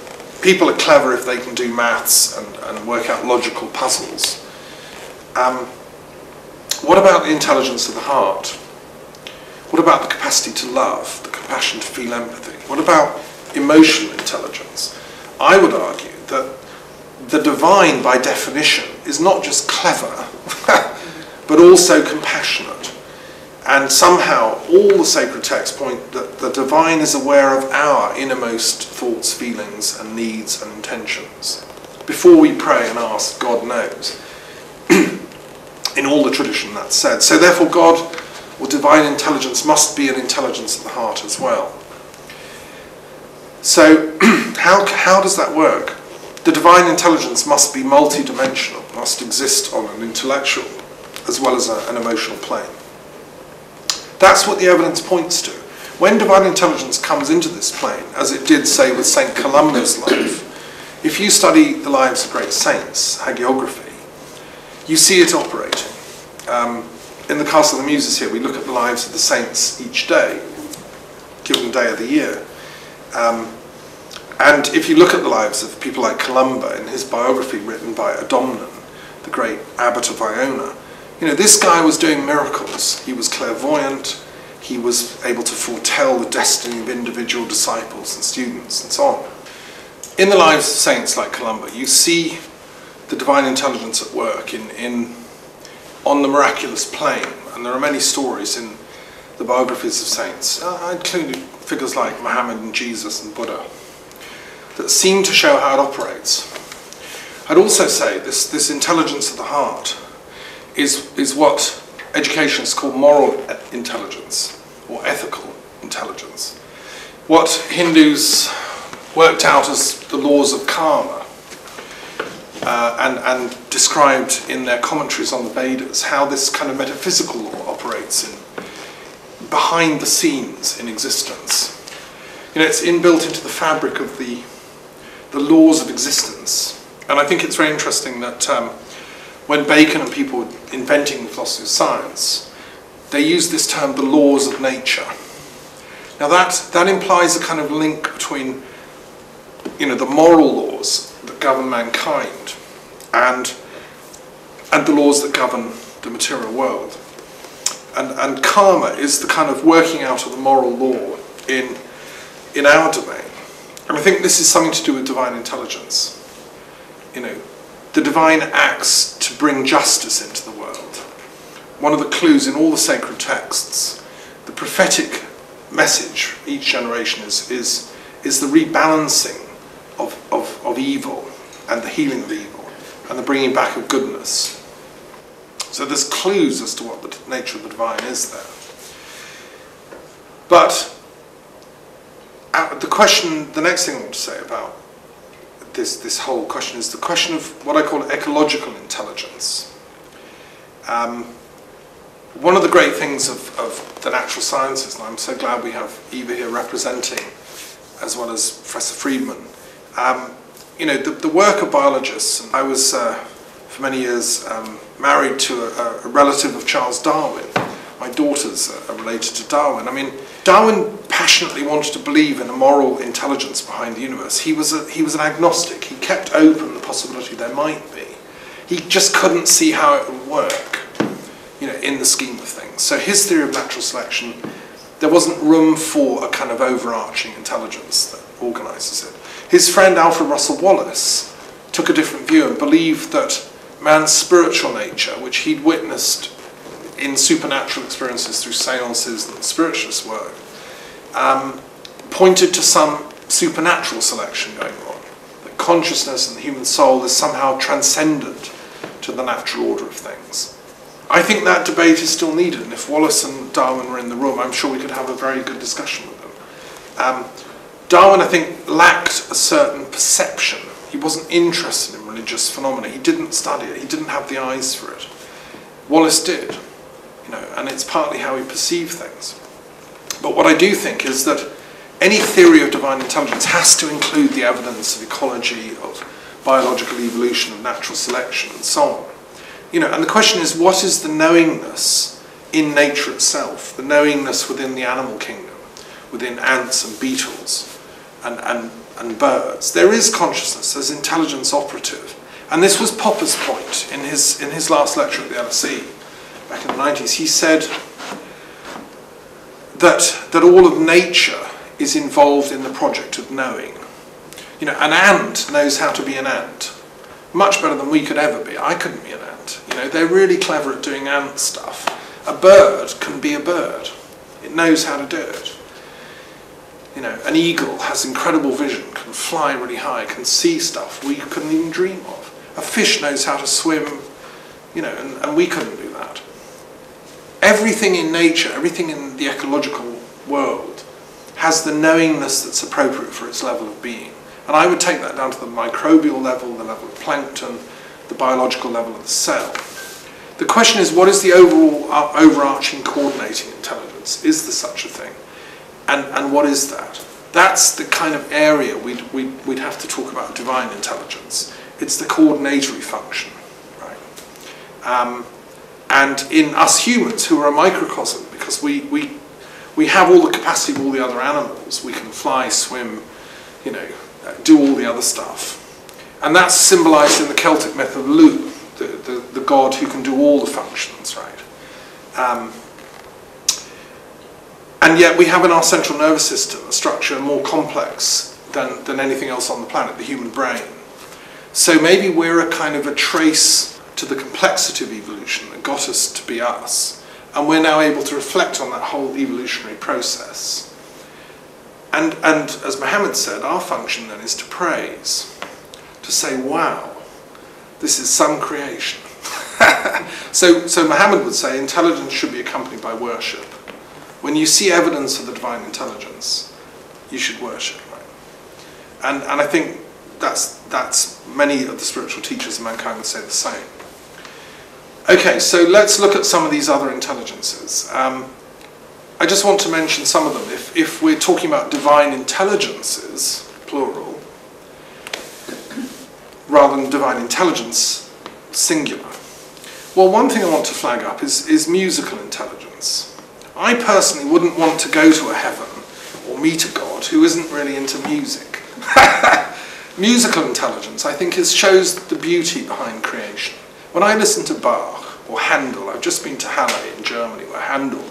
people are clever if they can do maths and work out logical puzzles. What about the intelligence of the heart? What about the capacity to love, the compassion to feel empathy? What about emotional intelligence? I would argue that the divine, by definition, is not just clever, but also compassionate. And somehow, all the sacred texts point that the divine is aware of our innermost thoughts, feelings, and needs and intentions. Before we pray and ask, God knows. In all the tradition, that's said. So therefore, God, or divine intelligence, must be an intelligence of the heart as well. So how does that work? The divine intelligence must be multidimensional, must exist on an intellectual as well as an emotional plane. That's what the evidence points to. When divine intelligence comes into this plane, as it did, say, with St. Columba's life, if you study the lives of great saints, hagiography, you see it operating. In the Castle of the Muses here, we look at the lives of the saints each day, given day of the year. And if you look at the lives of people like Columba in his biography written by Adomnan, the great abbot of Iona, you know, this guy was doing miracles. He was clairvoyant. He was able to foretell the destiny of individual disciples and students and so on. In the lives of saints like Columba, you see the divine intelligence at work on the miraculous plane, and there are many stories in the biographies of saints, including figures like Muhammad and Jesus and Buddha, that seem to show how it operates. I'd also say this intelligence of the heart is what educationists call moral intelligence or ethical intelligence. What Hindus worked out as the laws of karma, and described in their commentaries on the Vedas, how this kind of metaphysical law operates behind the scenes in existence. You know, it's inbuilt into the fabric of the laws of existence. And I think it's very interesting that when Bacon and people were inventing the philosophy of science, they used this term, the laws of nature. Now that implies a kind of link between, you know, the moral laws that govern mankind and the laws that govern the material world. And karma is the kind of working out of the moral law in our domain. And I think this is something to do with divine intelligence. You know, the divine acts to bring justice into the world. One of the clues in all the sacred texts, the prophetic message each generation is the rebalancing of evil, and the healing of evil, and the bringing back of goodness. So there's clues as to what the nature of the divine is there. But the next thing I want to say about this whole question is the question of what I call ecological intelligence. One of the great things of the natural sciences, and I'm so glad we have Eva here representing, as well as Professor Friedman, you know, the work of biologists. I was, for many years, married to a relative of Charles Darwin. My daughters are related to Darwin. I mean, Darwin passionately wanted to believe in a moral intelligence behind the universe. He was an agnostic. He kept open the possibility there might be. He just couldn't see how it would work, you know, in the scheme of things. So his theory of natural selection, there wasn't room for a kind of overarching intelligence that organises it. His friend Alfred Russel Wallace took a different view and believed that man's spiritual nature, which he'd witnessed in supernatural experiences through seances and spiritualist work, pointed to some supernatural selection going on. That consciousness and the human soul is somehow transcendent to the natural order of things. I think that debate is still needed, and if Wallace and Darwin were in the room, I'm sure we could have a very good discussion with them. Darwin, I think, lacked a certain perception. He wasn't interested in religious phenomena. He didn't study it. He didn't have the eyes for it. Wallace did, you know, and it's partly how we perceive things. But what I do think is that any theory of divine intelligence has to include the evidence of ecology, of biological evolution, of natural selection, and so on. You know, and the question is, what is the knowingness in nature itself, the knowingness within the animal kingdom, within ants and beetles and birds? There is consciousness, there's intelligence operative. And this was Popper's point in his last lecture at the LSE back in the 90s. He said that all of nature is involved in the project of knowing. You know, an ant knows how to be an ant much better than we could ever be. I couldn't be an ant. You know, they're really clever at doing ant stuff. A bird can be a bird. It knows how to do it. You know, an eagle has incredible vision, can fly really high, can see stuff we couldn't even dream of. A fish knows how to swim, you know, and we couldn't do that. Everything in nature, everything in the ecological world has the knowingness that's appropriate for its level of being. And I would take that down to the microbial level, the level of plankton, the biological level of the cell. The question is, what is the overall overarching coordinating intelligence? Is there such a thing? And what is that? That's the kind of area we'd have to talk about divine intelligence. It's the coordinatory function, right? And in us humans, who are a microcosm, because we have all the capacity of all the other animals. We can fly, swim, you know, do all the other stuff. And that's symbolized in the Celtic myth of Lu, the god who can do all the functions, right? And yet we have in our central nervous system a structure more complex than anything else on the planet, the human brain. So maybe we're a kind of a trace to the complexity of evolution that got us to be us. And we're now able to reflect on that whole evolutionary process. And as Muhammad said, our function then is to praise, to say, wow, this is some creation. So Muhammad would say intelligence should be accompanied by worship. When you see evidence of the divine intelligence, you should worship, right? And I think that's many of the spiritual teachers of mankind would say the same. Okay, so let's look at some of these other intelligences. I just want to mention some of them. If we're talking about divine intelligences, plural, rather than divine intelligence, singular. Well, one thing I want to flag up is musical intelligence. I personally wouldn't want to go to a heaven or meet a god who isn't really into music. Musical intelligence, I think, shows the beauty behind creation. When I listen to Bach or Handel, I've just been to Halle in Germany where Handel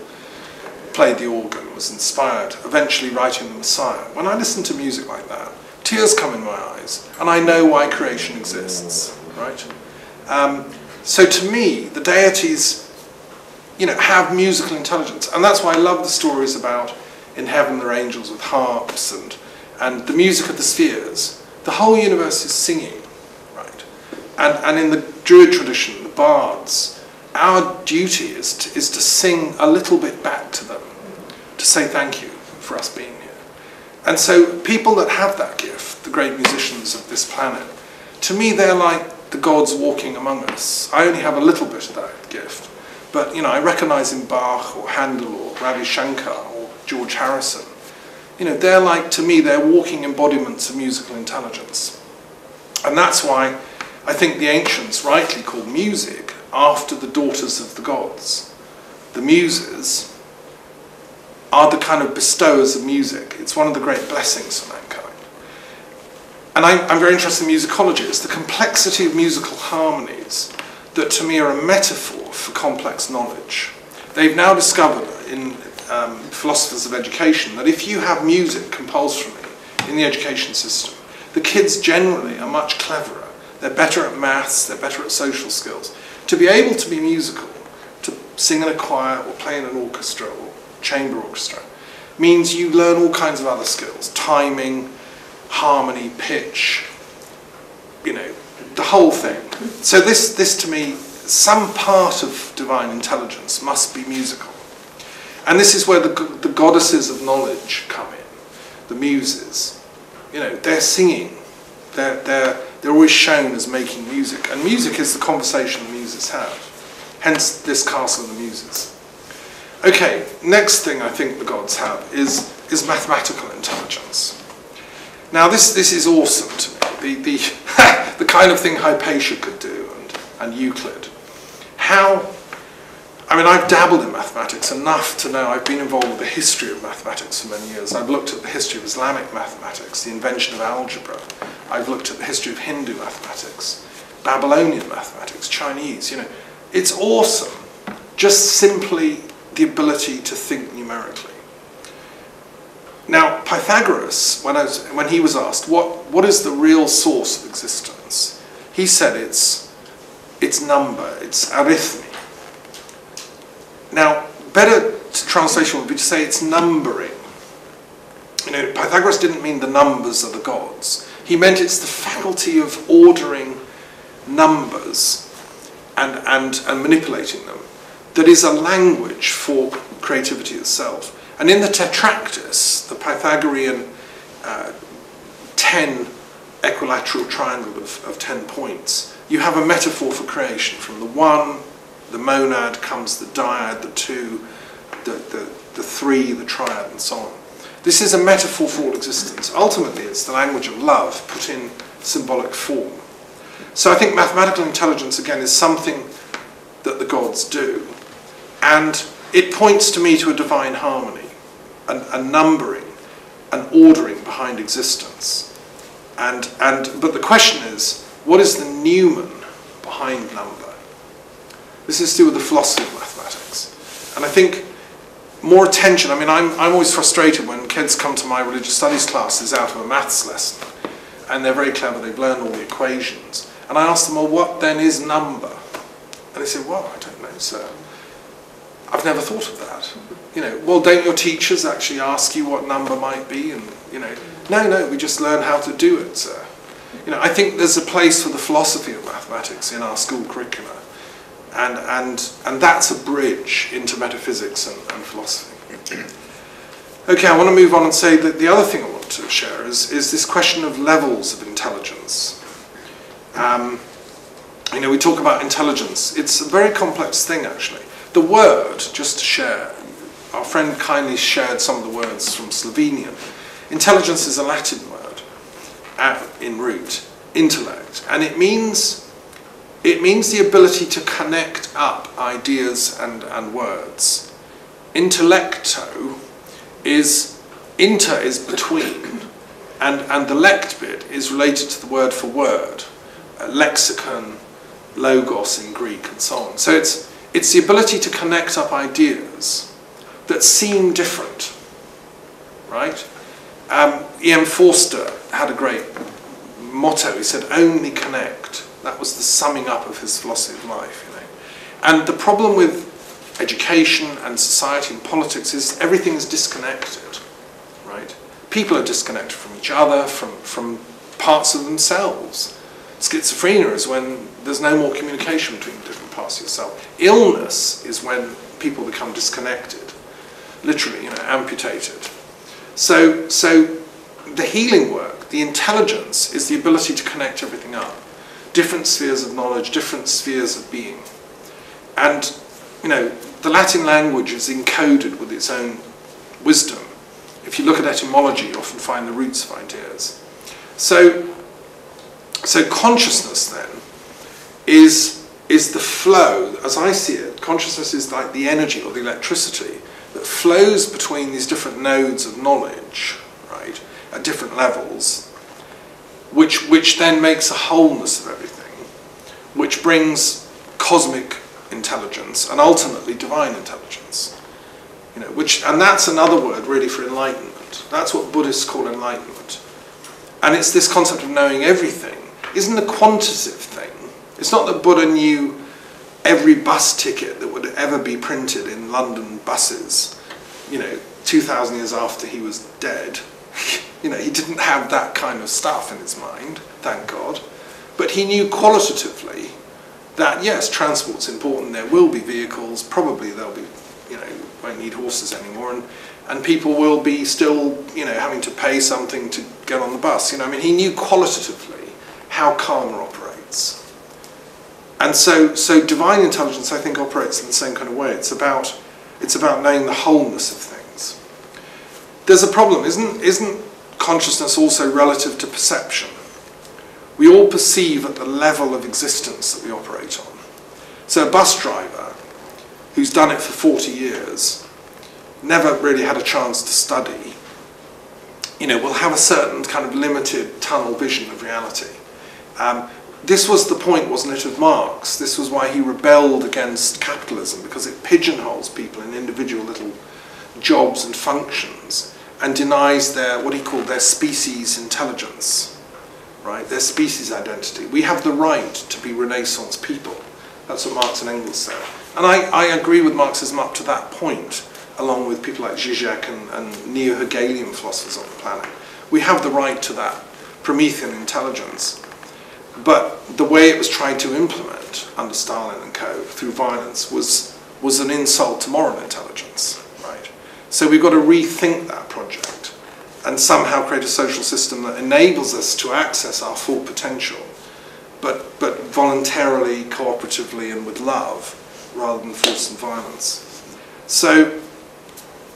played the organ, was inspired, eventually writing the Messiah. When I listen to music like that, tears come in my eyes, and I know why creation exists, right? So to me, the deities, you know, have musical intelligence, and that's why I love the stories about in heaven there are angels with harps and the music of the spheres. The whole universe is singing, right? And in the Druid tradition, the bards, our duty is to sing a little bit back to them, to say thank you for us being here. And so people that have that gift, the great musicians of this planet, to me they're like the gods walking among us. I only have a little bit of that gift. But I recognize in Bach or Handel or Ravi Shankar or George Harrison, they're like, to me, they're walking embodiments of musical intelligence. And that's why I think the ancients rightly called music after the daughters of the gods. The muses are the kind of bestowers of music. It's one of the great blessings for mankind. And I'm very interested in musicology. It's the complexity of musical harmonies that to me are a metaphor for complex knowledge. They've now discovered in philosophers of education that if you have music compulsorily in the education system, the kids generally are much cleverer. They're better at maths, they're better at social skills. To be able to be musical, to sing in a choir or play in an orchestra or chamber orchestra, means you learn all kinds of other skills, timing, harmony, pitch, the whole thing. So this to me, some part of divine intelligence must be musical. And this is where the goddesses of knowledge come in, the muses. They're singing. They're always shown as making music. And music is the conversation the muses have. Hence this castle of the muses. Okay, next thing I think the gods have is mathematical intelligence. Now this is awesome to me. The kind of thing Hypatia could do and Euclid. I've dabbled in mathematics enough to know I've been involved with the history of mathematics for many years. I've looked at the history of Islamic mathematics, the invention of algebra. I've looked at the history of Hindu mathematics, Babylonian mathematics, Chinese. It's awesome, just simply the ability to think numerically. Now, Pythagoras, when he was asked, what is the real source of existence? He said it's number, it's arithmy. Now, better translation would be to say it's numbering. Pythagoras didn't mean the numbers of the gods. He meant it's the faculty of ordering numbers and manipulating them that is a language for creativity itself. And in the Tetractys, the Pythagorean 10 equilateral triangle of 10 points, you have a metaphor for creation. From the one, the monad, comes the dyad, the two, the three, the triad, and so on. This is a metaphor for all existence. Ultimately, it's the language of love put in symbolic form. So I think mathematical intelligence, again, is something that the gods do. And it points to me to a divine harmony, a numbering, an ordering behind existence. But the question is, what is the noumen behind number? This is to do with the philosophy of mathematics. And I think more attention, I'm always frustrated when kids come to my religious studies classes out of a maths lesson, and they're very clever, they've learned all the equations. And I ask them, well, what then is number? And they say, well, I don't know, sir. I've never thought of that. Well, don't your teachers actually ask you what number might be? And, no, we just learn how to do it, sir. I think there's a place for the philosophy of mathematics in our school curricula. And that's a bridge into metaphysics and philosophy. Okay, I want to move on and say that the other thing I want to share is this question of levels of intelligence. We talk about intelligence. It's a very complex thing, actually. The word, just to share, our friend kindly shared some of the words from Slovenian. Intelligence is a Latin word, in root, intellect, and it means the ability to connect up ideas and words. Intellecto is, inter is between, and the lect bit is related to the word for word, lexicon, logos in Greek, and so on. So it's the ability to connect up ideas that seem different, right? E.M. Forster had a great motto. He said, only connect. That was the summing up of his philosophy of life. And the problem with education and society and politics is everything is disconnected, right? People are disconnected from each other, from parts of themselves. Schizophrenia is when there's no more communication between different parts of yourself. Illness is when people become disconnected, literally, amputated. So the healing work, the intelligence, is the ability to connect everything up. Different spheres of knowledge, different spheres of being. And, you know, the Latin language is encoded with its own wisdom. If you look at etymology, you often find the roots of ideas. So consciousness, then, is the flow, as I see it. Consciousness is like the energy or the electricity that flows between these different nodes of knowledge, right, at different levels, which then makes a wholeness of everything, which brings cosmic intelligence and ultimately divine intelligence. You know, and that's another word really for enlightenment. That's what Buddhists call enlightenment. And it's this concept of knowing everything. Isn't a quantitative thing. It's not that Buddha knew every bus ticket that would ever be printed in London buses, you know, 2,000 years after he was dead. You know, he didn't have that kind of stuff in his mind, thank God. But he knew qualitatively that, yes, transport's important, there will be vehicles, probably there'll be, you know, won't need horses anymore, and people will be still, you know, having to pay something to get on the bus. You know, I mean, he knew qualitatively how karma operates. And so divine intelligence, I think, operates in the same kind of way. It's about knowing the wholeness of things. There's a problem, isn't consciousness also relative to perception? We all perceive at the level of existence that we operate on. So a bus driver who's done it for 40 years, never really had a chance to study, you know, will have a certain kind of limited tunnel vision of reality. This was the point, wasn't it, of Marx? This was why he rebelled against capitalism, because it pigeonholes people in individual little jobs and functions and denies their, what he called their species intelligence, right? Their species identity. We have the right to be Renaissance people. That's what Marx and Engels said. And I agree with Marxism up to that point, along with people like Zizek and neo-Hegelian philosophers on the planet. We have the right to that Promethean intelligence. But the way it was tried to implement under Stalin and co. through violence was an insult to moral intelligence, right? So we've got to rethink that project and somehow create a social system that enables us to access our full potential, but voluntarily, cooperatively, and with love, rather than force and violence. So,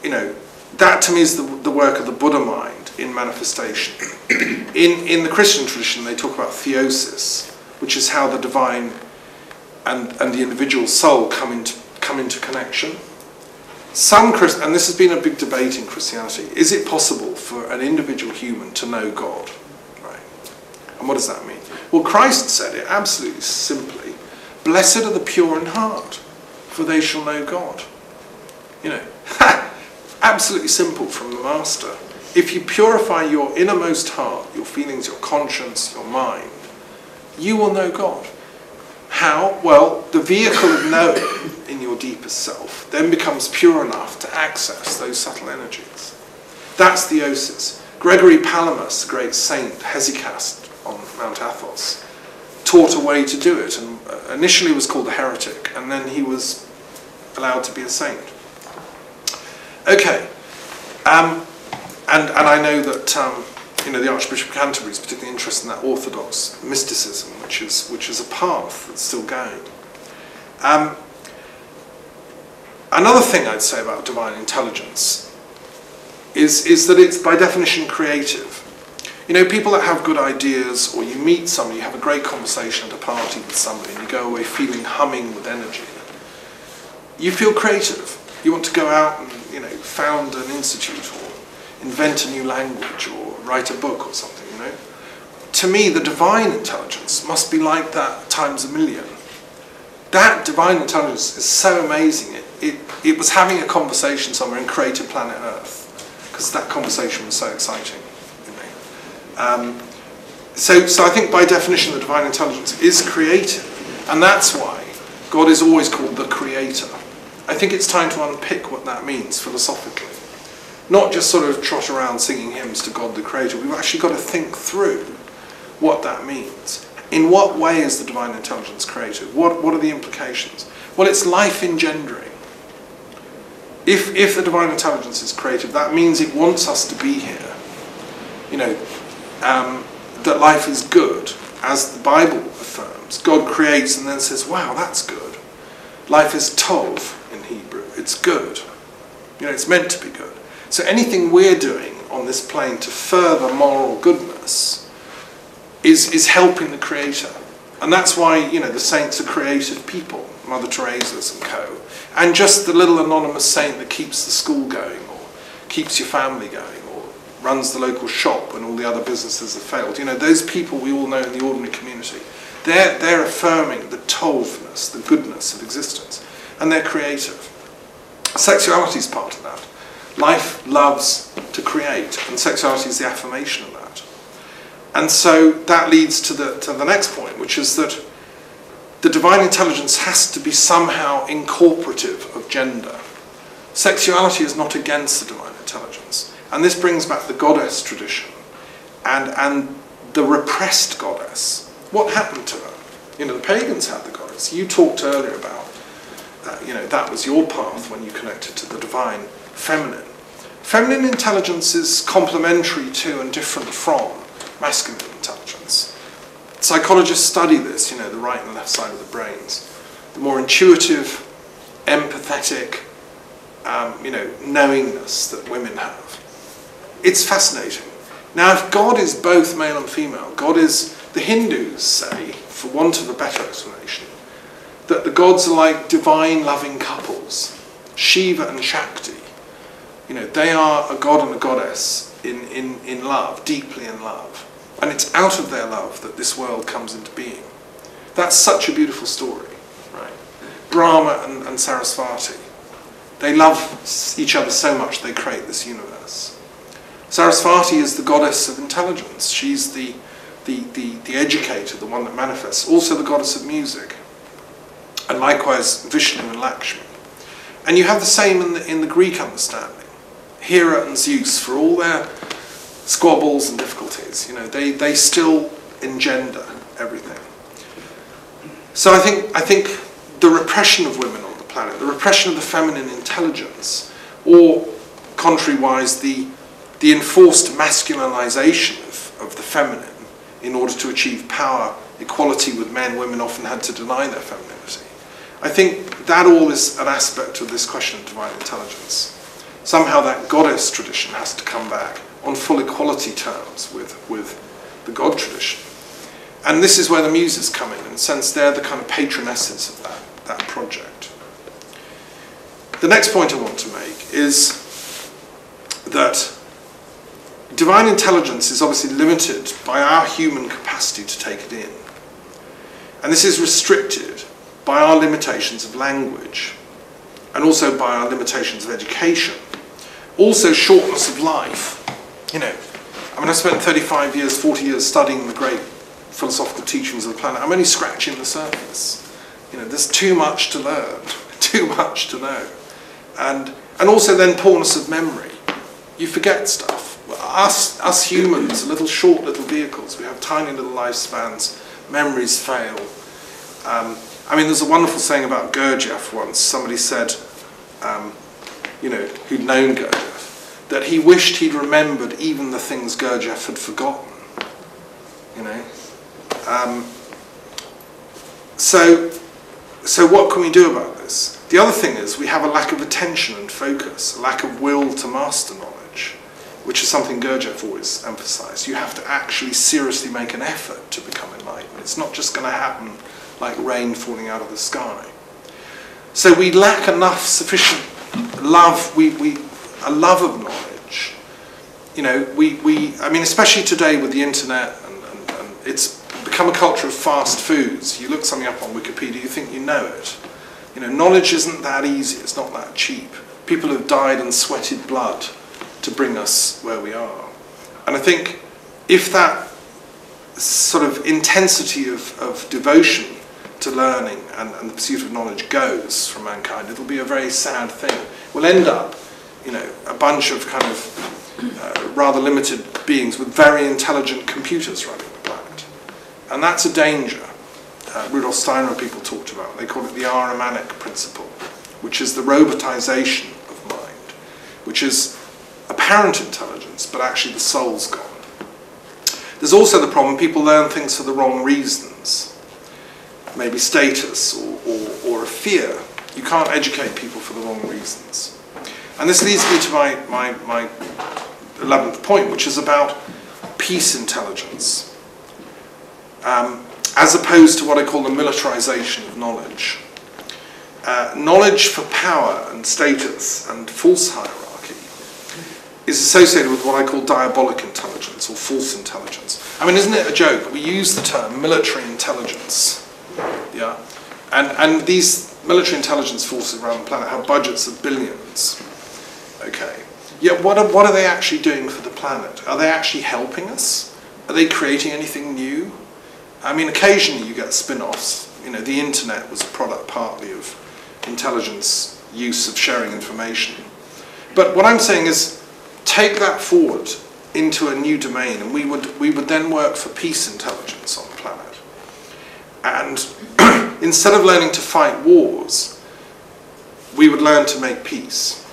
you know, that to me is the work of the Buddha mind in manifestation. In the Christian tradition, they talk about theosis, which is how the divine and the individual soul come into connection. And this has been a big debate in Christianity, is it possible for an individual human to know God? Right. And what does that mean? Well, Christ said it absolutely simply, "Blessed are the pure in heart, for they shall know God." You know, absolutely simple from the Master. If you purify your innermost heart, your feelings, your conscience, your mind, you will know God. How? Well, the vehicle of knowing in your deepest self then becomes pure enough to access those subtle energies. That's theosis. Gregory Palamas, the great saint, hesychast on Mount Athos, taught a way to do it, and initially was called a heretic, and then he was allowed to be a saint. Okay, and I know that you know, the Archbishop of Canterbury is particularly interested in that orthodox mysticism, which is a path that's still going. Another thing I'd say about divine intelligence is that it's by definition creative. You know, people that have good ideas, or you meet somebody, you have a great conversation at a party with somebody, and you go away feeling humming with energy. You feel creative. You want to go out and, you know, found an institute or invent a new language or write a book or something, you know. To me, the divine intelligence must be like that times a million. That divine intelligence is so amazing. It was having a conversation somewhere and created planet Earth, because that conversation was so exciting. So I think by definition the divine intelligence is creative, and that's why God is always called the creator. I think it's time to unpick what that means philosophically. Not just sort of trot around singing hymns to God the creator. We've actually got to think through what that means. In what way is the divine intelligence creative? What are the implications? Well, it's life engendering. If the divine intelligence is creative, that means it wants us to be here. you know, that life is good, as the Bible affirms. God creates and then says, wow, that's good. Life is tov in Hebrew. It's good. You know, it's meant to be good. So anything we're doing on this plane to further moral goodness is helping the Creator. And that's why, you know, the saints are creative people, Mother Teresa's and co. And just the little anonymous saint that keeps the school going, or keeps your family going, or runs the local shop when all the other businesses have failed. You know, those people we all know in the ordinary community, they're affirming the tovness, the goodness of existence. And they're creative. Sexuality is part of that. Life loves to create, and sexuality is the affirmation of that. And so that leads to the next point, which is that the divine intelligence has to be somehow incorporative of gender. Sexuality is not against the divine intelligence. And this brings back the goddess tradition and the repressed goddess. What happened to her? You know, the pagans had the goddess. You talked earlier about, you know, that was your path when you connected to the divine feminine. Feminine intelligence is complementary to and different from masculine intelligence. Psychologists study this, you know, the right and the left side of the brains. The more intuitive, empathetic, you know, knowingness that women have. It's fascinating. Now, if God is both male and female, God is, the Hindus say, for want of a better explanation, that the gods are like divine loving couples, Shiva and Shakti. You know, they are a god and a goddess in love, deeply in love. And it's out of their love that this world comes into being. That's such a beautiful story, right? Brahma and Saraswati. They love each other so much they create this universe. Saraswati is the goddess of intelligence. She's the educator, the one that manifests. Also the goddess of music. And likewise Vishnu and Lakshmi. And you have the same in the Greek understanding. Hera and Zeus, for all their squabbles and difficulties, you know, they still engender everything. So I think the repression of women on the planet, the repression of the feminine intelligence, or contrary-wise, the enforced masculinization of the feminine in order to achieve power, equality with men, women often had to deny their femininity. I think that all is an aspect of this question of divine intelligence. Somehow that goddess tradition has to come back on full equality terms with the god tradition. And this is where the muses come in since they're the kind of patronesses of that project. The next point I want to make is that divine intelligence is obviously limited by our human capacity to take it in. And this is restricted by our limitations of language, and also by our limitations of education. Also shortness of life. You know, I mean, I spent 35 years, 40 years studying the great philosophical teachings of the planet. I'm only scratching the surface. You know, there's too much to learn, too much to know. And also then poorness of memory. You forget stuff. Us humans are little short little vehicles. We have tiny little lifespans. Memories fail. I mean, there's a wonderful saying about Gurdjieff once. Somebody said, you know, who'd known Gurdjieff, that he wished he'd remembered even the things Gurdjieff had forgotten. You know? So what can we do about this? The other thing is we have a lack of attention and focus, a lack of will to master knowledge, which is something Gurdjieff always emphasised. You have to actually seriously make an effort to become enlightened. It's not just going to happen like rain falling out of the sky. So we lack enough sufficient love, a love of knowledge. You know, I mean, especially today with the internet, and it's become a culture of fast foods. You look something up on Wikipedia, you think you know it. You know, knowledge isn't that easy, it's not that cheap. People have died and sweated blood to bring us where we are. And I think if that sort of intensity of devotion to learning and the pursuit of knowledge goes from mankind, it'll be a very sad thing. We'll end up, you know, a bunch of kind of rather limited beings with very intelligent computers running the planet. And that's a danger. Rudolf Steiner people talked about, they call it the Ahrimanic principle, which is the robotization of mind, which is apparent intelligence, but actually the soul's gone. There's also the problem people learn things for the wrong reasons, maybe status or a fear. You can't educate people for the wrong reasons. And this leads me to my 11th point, which is about peace intelligence, as opposed to what I call the militarization of knowledge. Knowledge for power and status and false hierarchy is associated with what I call diabolic intelligence or false intelligence. I mean, isn't it a joke? We use the term military intelligence, yeah? And these military intelligence forces around the planet have budgets of billions, okay? Yet what are they actually doing for the planet? Are they actually helping us? Are they creating anything new? I mean, occasionally you get spin-offs. You know, the internet was a product partly of intelligence use of sharing information. But what I'm saying is, take that forward into a new domain, and we would then work for peace intelligence on the planet. And instead of learning to fight wars, we would learn to make peace.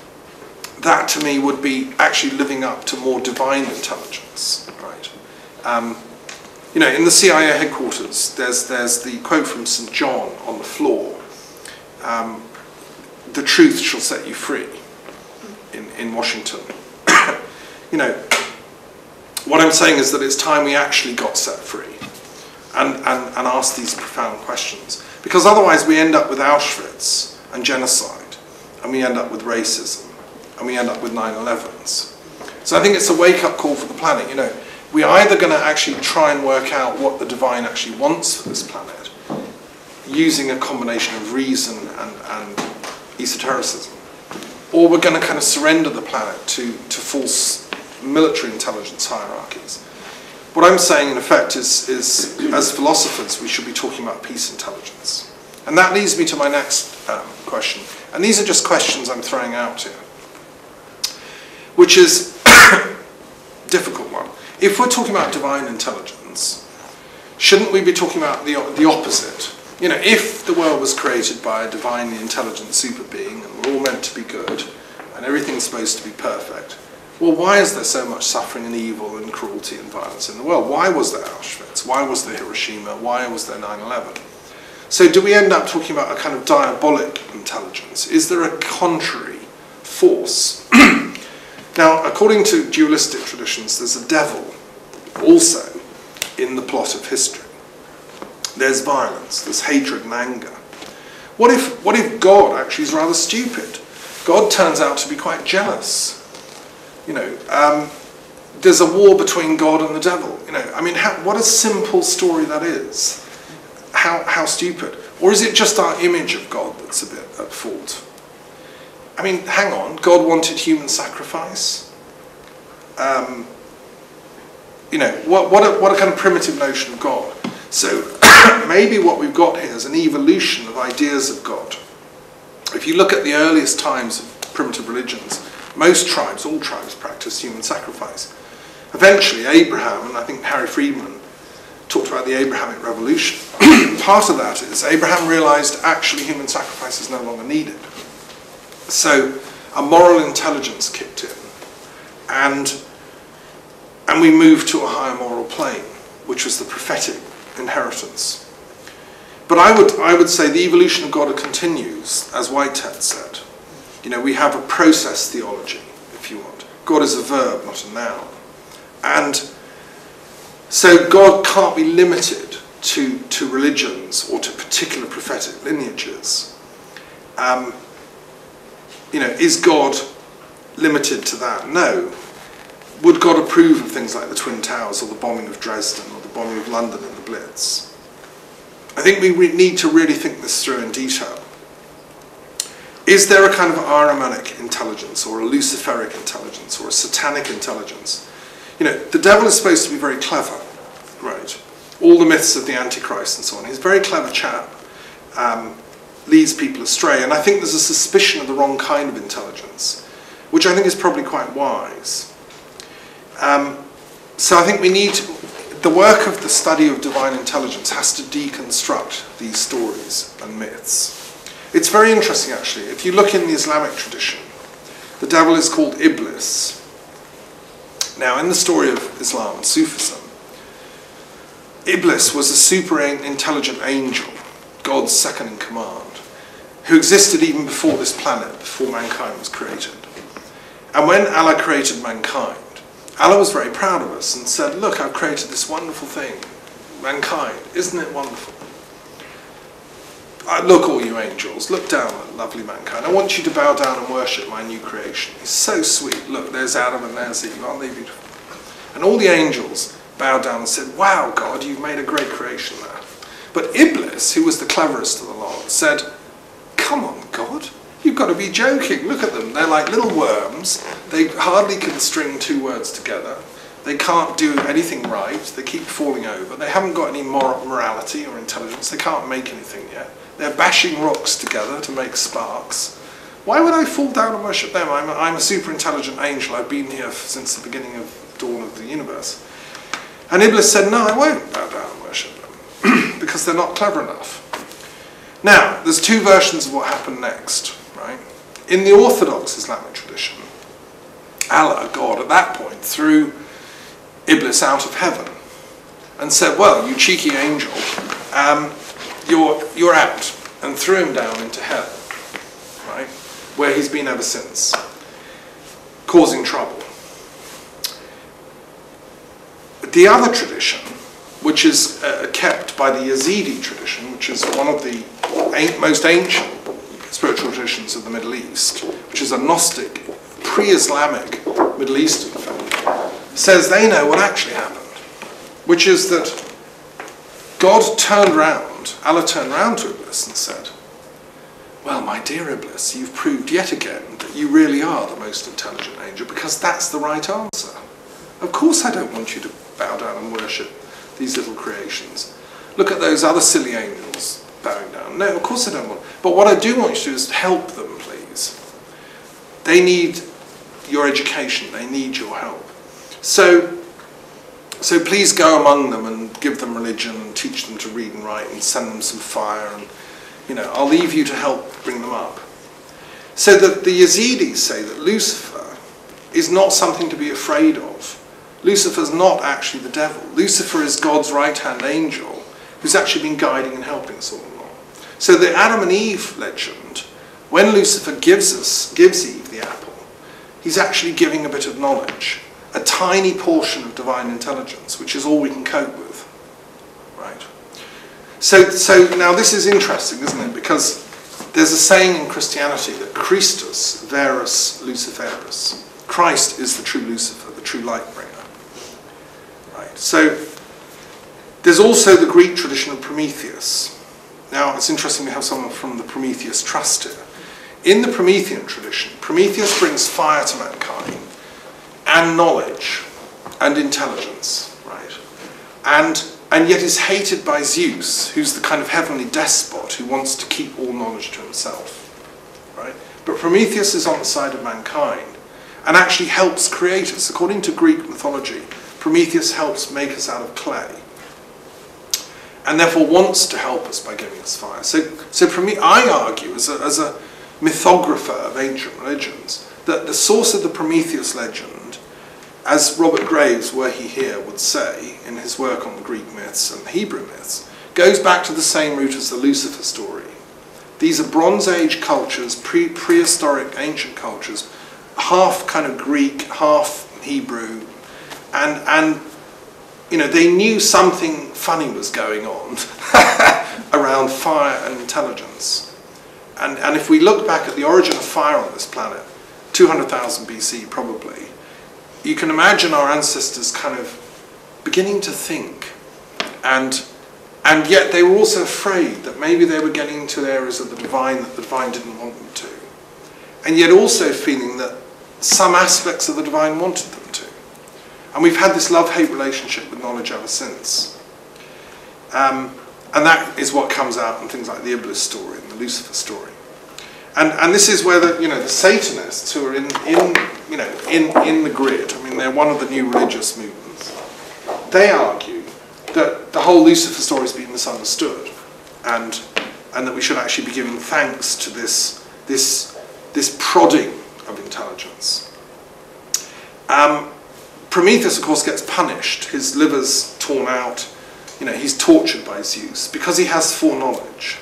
That, to me, would be actually living up to more divine intelligence, right? You know, in the CIA headquarters, there's the quote from St. John on the floor, the truth shall set you free, in Washington. You know, what I'm saying is that it's time we actually got set free and asked these profound questions. Because otherwise we end up with Auschwitz and genocide, and we end up with racism, and we end up with 9/11s. So I think it's a wake-up call for the planet. You know, we're either going to actually try and work out what the divine actually wants for this planet, using a combination of reason and esotericism, or we're going to kind of surrender the planet to false military intelligence hierarchies. What I'm saying, in effect, is as philosophers, we should be talking about peace intelligence. And that leads me to my next question. And these are just questions I'm throwing out here, which is a difficult one. If we're talking about divine intelligence, shouldn't we be talking about the opposite? You know, if the world was created by a divinely intelligent super being, and we're all meant to be good, and everything's supposed to be perfect, well, why is there so much suffering and evil and cruelty and violence in the world? Why was there Auschwitz? Why was there Hiroshima? Why was there 9/11? So do we end up talking about a kind of diabolic intelligence? Is there a contrary force? Now, according to dualistic traditions, there's a devil also in the plot of history. There's violence, there's hatred and anger. What if God actually is rather stupid? God turns out to be quite jealous. You know, there's a war between God and the devil. You know, I mean, what a simple story that is. How stupid. Or is it just our image of God that's a bit at fault? I mean, hang on, God wanted human sacrifice? You know, what a kind of primitive notion of God. So maybe what we've got here is an evolution of ideas of God. If you look at the earliest times of primitive religions, most tribes, all tribes, practiced human sacrifice. Eventually, Abraham, and I think Harry Friedman, talked about the Abrahamic Revolution. Part of that is Abraham realized actually human sacrifice is no longer needed. So a moral intelligence kicked in, and we moved to a higher moral plane, which was the prophetic inheritance. But I would say the evolution of God continues, as Whitehead said. You know, we have a process theology, if you want. God is a verb, not a noun. And so God can't be limited to religions or to particular prophetic lineages. You know, is God limited to that? No. Would God approve of things like the Twin Towers or the bombing of Dresden or the bombing of London in the Blitz? I think we need to really think this through in detail. Is there a kind of Ahrimanic intelligence or a Luciferic intelligence or a satanic intelligence? You know, the devil is supposed to be very clever, right? All the myths of the Antichrist and so on. He's a very clever chap. Leads people astray, and I think there's a suspicion of the wrong kind of intelligence, which I think is probably quite wise. So I think we need to, the work of the study of divine intelligence has to deconstruct these stories and myths. It's very interesting, actually. If you look in the Islamic tradition, the devil is called Iblis. Now, in the story of Islam and Sufism, Iblis was a super intelligent angel, God's second in command, who existed even before this planet, before mankind was created. And when Allah created mankind, Allah was very proud of us and said, look, I've created this wonderful thing, mankind, isn't it wonderful? Look, all you angels, look down at lovely mankind. I want you to bow down and worship my new creation. It's so sweet. Look, there's Adam and there's Eve. Aren't they beautiful? And all the angels bowed down and said, wow, God, you've made a great creation there. But Iblis, who was the cleverest of the lot, said, come on, God, you've got to be joking. Look at them. They're like little worms. They hardly can string two words together. They can't do anything right. They keep falling over. They haven't got any morality or intelligence. They can't make anything yet. They're bashing rocks together to make sparks. Why would I fall down and worship them? I'm a super intelligent angel. I've been here since the beginning of dawn of the universe. And Iblis said, no, I won't bow down and worship them because they're not clever enough. Now, there's two versions of what happened next, right? In the Orthodox Islamic tradition, Allah, God, at that point, threw Iblis out of heaven and said, well, you cheeky angel, you're out, and threw him down into hell, right, where he's been ever since, causing trouble. The other tradition, which is kept by the Yazidi tradition, which is one of the most ancient spiritual traditions of the Middle East, which is a Gnostic, pre-Islamic Middle Eastern faith, says they know what actually happened, which is that God turned around, Allah turned round to Iblis and said, well, my dear Iblis, you've proved yet again that you really are the most intelligent angel, because that's the right answer. Of course I don't want you to bow down and worship these little creations. Look at those other silly angels bowing down. No, of course I don't want. But what I do want you to do is help them, please. They need your education. They need your help. So please go among them and give them religion and teach them to read and write and send them some fire and, you know, I'll leave you to help bring them up. So that the Yazidis say that Lucifer is not something to be afraid of. Lucifer's not actually the devil. Lucifer is God's right-hand angel who's actually been guiding and helping us all along. So the Adam and Eve legend, when Lucifer gives Eve the apple, he's actually giving a bit of knowledge, a tiny portion of divine intelligence, which is all we can cope with, right? So now this is interesting, isn't it? Because there's a saying in Christianity that Christus verus Luciferus. Christ is the true Lucifer, the true light bringer, right? So there's also the Greek tradition of Prometheus. Now it's interesting we have someone from the Prometheus Trust here. In the Promethean tradition, Prometheus brings fire to mankind, and knowledge, and intelligence, right? And yet is hated by Zeus, who's the kind of heavenly despot who wants to keep all knowledge to himself, right? But Prometheus is on the side of mankind, and actually helps create us. According to Greek mythology, Prometheus helps make us out of clay, and therefore wants to help us by giving us fire. So I argue, as a mythographer of ancient religions, that the source of the Prometheus legend, as Robert Graves, were he here, would say in his work on the Greek myths and the Hebrew myths, goes back to the same root as the Lucifer story. These are Bronze Age cultures, prehistoric ancient cultures, half kind of Greek, half Hebrew, and you know, they knew something funny was going on around fire and intelligence. And if we look back at the origin of fire on this planet, 200,000 BC probably, you can imagine our ancestors kind of beginning to think, and yet they were also afraid that maybe they were getting into areas of the divine that the divine didn't want them to, and yet also feeling that some aspects of the divine wanted them to. And we've had this love-hate relationship with knowledge ever since. And that is what comes out in things like the Iblis story and the Lucifer story. And this is where the, you know, the Satanists who are in the grid, I mean, they're one of the new religious movements, they argue that the whole Lucifer story has been misunderstood, and that we should actually be giving thanks to this prodding of intelligence. Prometheus, of course, gets punished, his liver's torn out, you know, he's tortured by Zeus because he has foreknowledge.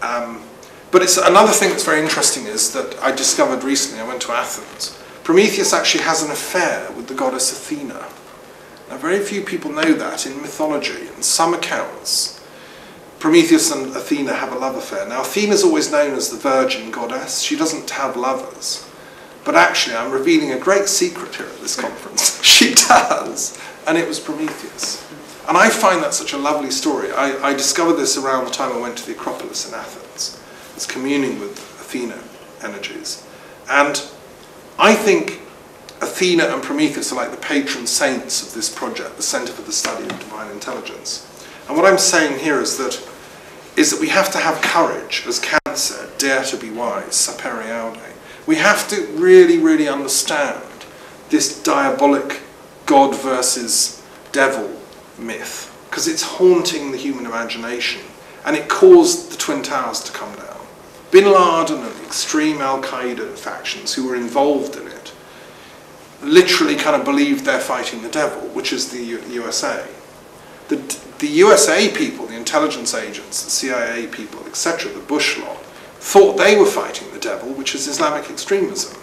But it's another thing that's very interesting is that I discovered recently, I went to Athens, Prometheus actually has an affair with the goddess Athena. Now, very few people know that in mythology. In some accounts, Prometheus and Athena have a love affair. Now, Athena's always known as the virgin goddess. She doesn't have lovers. But actually, I'm revealing a great secret here at this conference. She does. And it was Prometheus. And I find that such a lovely story. I discovered this around the time I went to the Acropolis in Athens. I was communing with Athena energies. And I think Athena and Prometheus are like the patron saints of this project, the Centre for the Study of Divine Intelligence. And what I'm saying here is that we have to have courage, as Kant said, dare to be wise, sapere aude. We have to really, really understand this diabolic God versus devil myth, because it's haunting the human imagination, and it caused the Twin Towers to come down. Bin Laden and extreme Al-Qaeda factions who were involved in it literally kind of believed they're fighting the devil, which is the USA. The USA people, the intelligence agents, the CIA people, etc., the Bush lot, thought they were fighting the devil, which is Islamic extremism.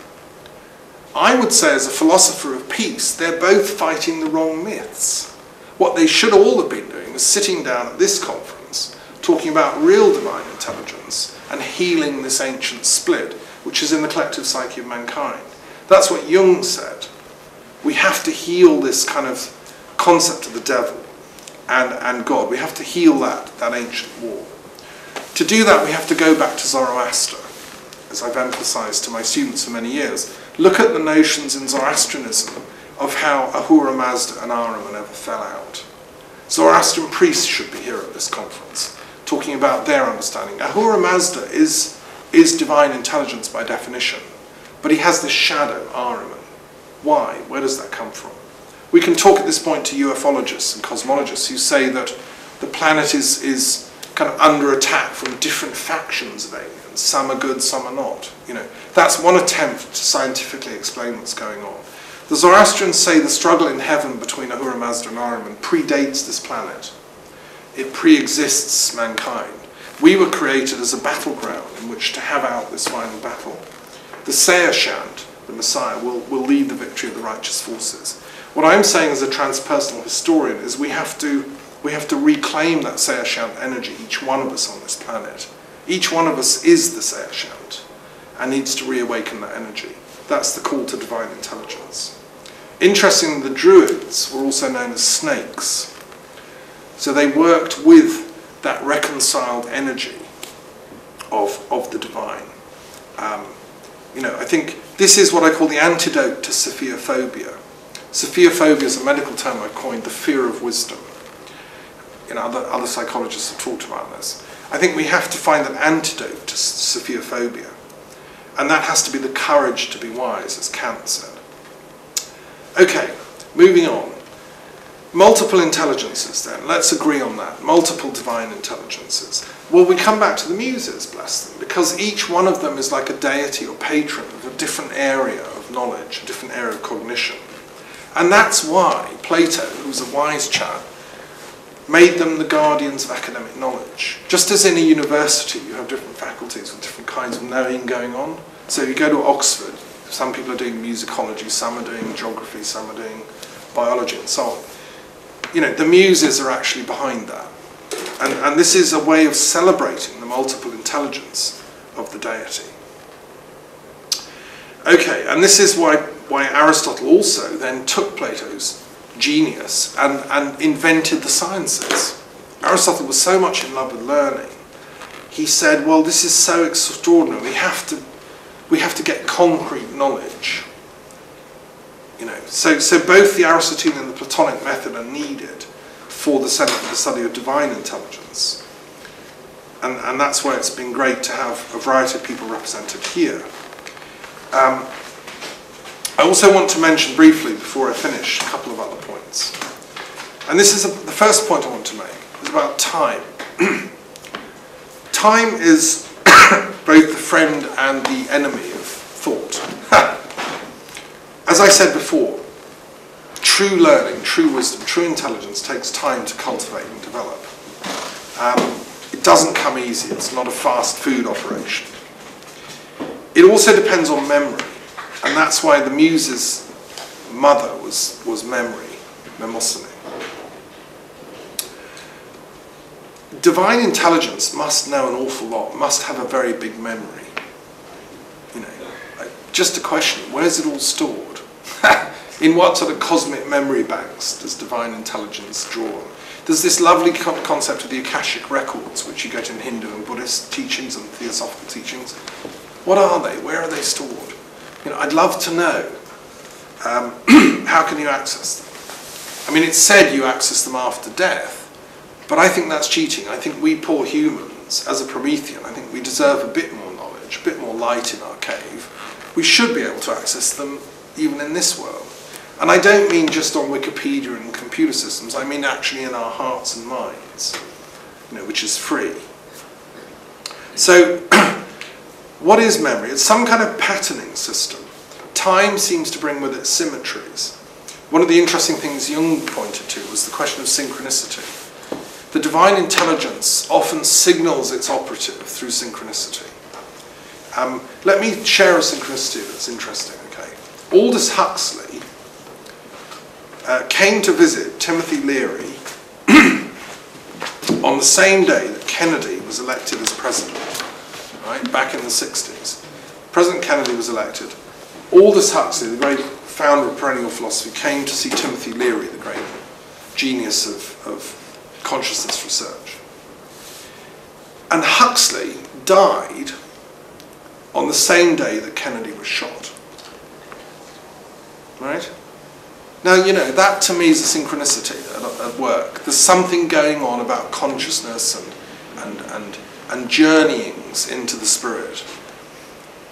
I would say, as a philosopher of peace, they're both fighting the wrong myths. What they should all have been doing was sitting down at this conference, talking about real divine intelligence and healing this ancient split, which is in the collective psyche of mankind. That's what Jung said. We have to heal this kind of concept of the devil and God. We have to heal that ancient war. To do that, we have to go back to Zoroaster, as I've emphasized to my students for many years. Look at the notions in Zoroastrianism of how Ahura Mazda and Ahriman ever fell out. Zoroastrian priests should be here at this conference, talking about their understanding. Ahura Mazda is divine intelligence by definition, but he has this shadow, Ahriman. Why? Where does that come from? We can talk at this point to ufologists and cosmologists who say that the planet is kind of under attack from different factions of aliens. Some are good, some are not. You know, that's one attempt to scientifically explain what's going on. The Zoroastrians say the struggle in heaven between Ahura Mazda and Ahriman predates this planet. It pre-exists mankind. We were created as a battleground in which to have out this final battle. The Seishant, the Messiah, will lead the victory of the righteous forces. What I'm saying as a transpersonal historian is we have to reclaim that Seishant energy, each one of us on this planet. Each one of us is the Seishant and needs to reawaken that energy. That's the call to divine intelligence. Interestingly, the Druids were also known as snakes. So they worked with that reconciled energy of the divine. You know, I think this is what I call the antidote to Sophiaphobia. Sophiaphobia is a medical term I coined, the fear of wisdom. You know, other psychologists have talked about this. I think we have to find an antidote to Sophiaphobia. And that has to be the courage to be wise, as Kant said. Okay, moving on. Multiple intelligences, then. Let's agree on that. Multiple divine intelligences. Well, we come back to the muses, bless them, because each one of them is like a deity or patron of a different area of knowledge, a different area of cognition. And that's why Plato, who was a wise chap, made them the guardians of academic knowledge. Just as in a university, you have different faculties with different kinds of knowing going on. So you go to Oxford, some people are doing musicology, some are doing geography, some are doing biology, and so on. You know, the muses are actually behind that. And this is a way of celebrating the multiple intelligence of the deity. Okay, and this is why Aristotle also then took Plato's genius and invented the sciences. Aristotle was so much in love with learning. He said, well, this is so extraordinary. We have to get concrete knowledge. You know, so both the Aristotelian and the Platonic method are needed for the Centre for the Study of Divine Intelligence. And that's why it's been great to have a variety of people represented here. I also want to mention briefly, before I finish, a couple of other points. And this is the first point I want to make, is about time. Time is both the friend and the enemy of thought. As I said before, true learning, true wisdom, true intelligence takes time to cultivate and develop. It doesn't come easy. It's not a fast food operation. It also depends on memory, and that's why the Muses' mother was memory, Mnemosyne. Divine intelligence must know an awful lot, must have a very big memory. You know, like, just a question, where's it all stored? In what sort of cosmic memory banks does divine intelligence draw on? There's this lovely concept of the Akashic records, which you get in Hindu and Buddhist teachings and theosophical teachings. What are they? Where are they stored? You know, I'd love to know. How can you access them? I mean, it's said you access them after death, but I think that's cheating. I think we poor humans, as a Promethean, I think we deserve a bit more knowledge, a bit more light in our cave. We should be able to access them even in this world. And I don't mean just on Wikipedia and computer systems, I mean actually in our hearts and minds, you know, which is free. So, what is memory? It's some kind of patterning system. Time seems to bring with it symmetries. One of the interesting things Jung pointed to was the question of synchronicity. The divine intelligence often signals its operative through synchronicity. Let me share a synchronicity that's interesting. Okay, Aldous Huxley came to visit Timothy Leary on the same day that Kennedy was elected as president, right, back in the 60s. President Kennedy was elected. Aldous Huxley, the great founder of perennial philosophy, came to see Timothy Leary, the great genius of consciousness research. And Huxley died on the same day that Kennedy was shot. Right? Now, you know, that to me is a synchronicity at work. There's something going on about consciousness and journeyings into the spirit.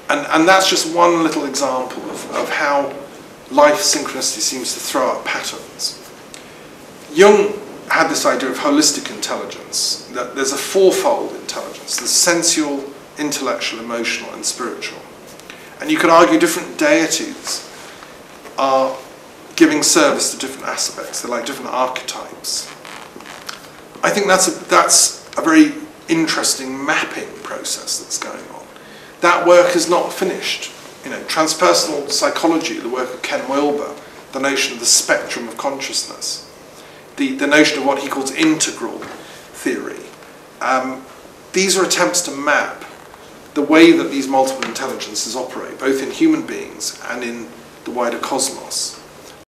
And that's just one little example of how life synchronicity seems to throw up patterns. Jung had this idea of holistic intelligence, that there's a fourfold intelligence: the sensual, intellectual, emotional, and spiritual. And you could argue different deities are giving service to different aspects. They're like different archetypes. I think that's a very interesting mapping process that's going on. That work is not finished. You know, transpersonal psychology, the work of Ken Wilber, the notion of the spectrum of consciousness, the notion of what he calls integral theory. These are attempts to map the way that these multiple intelligences operate, both in human beings and in the wider cosmos.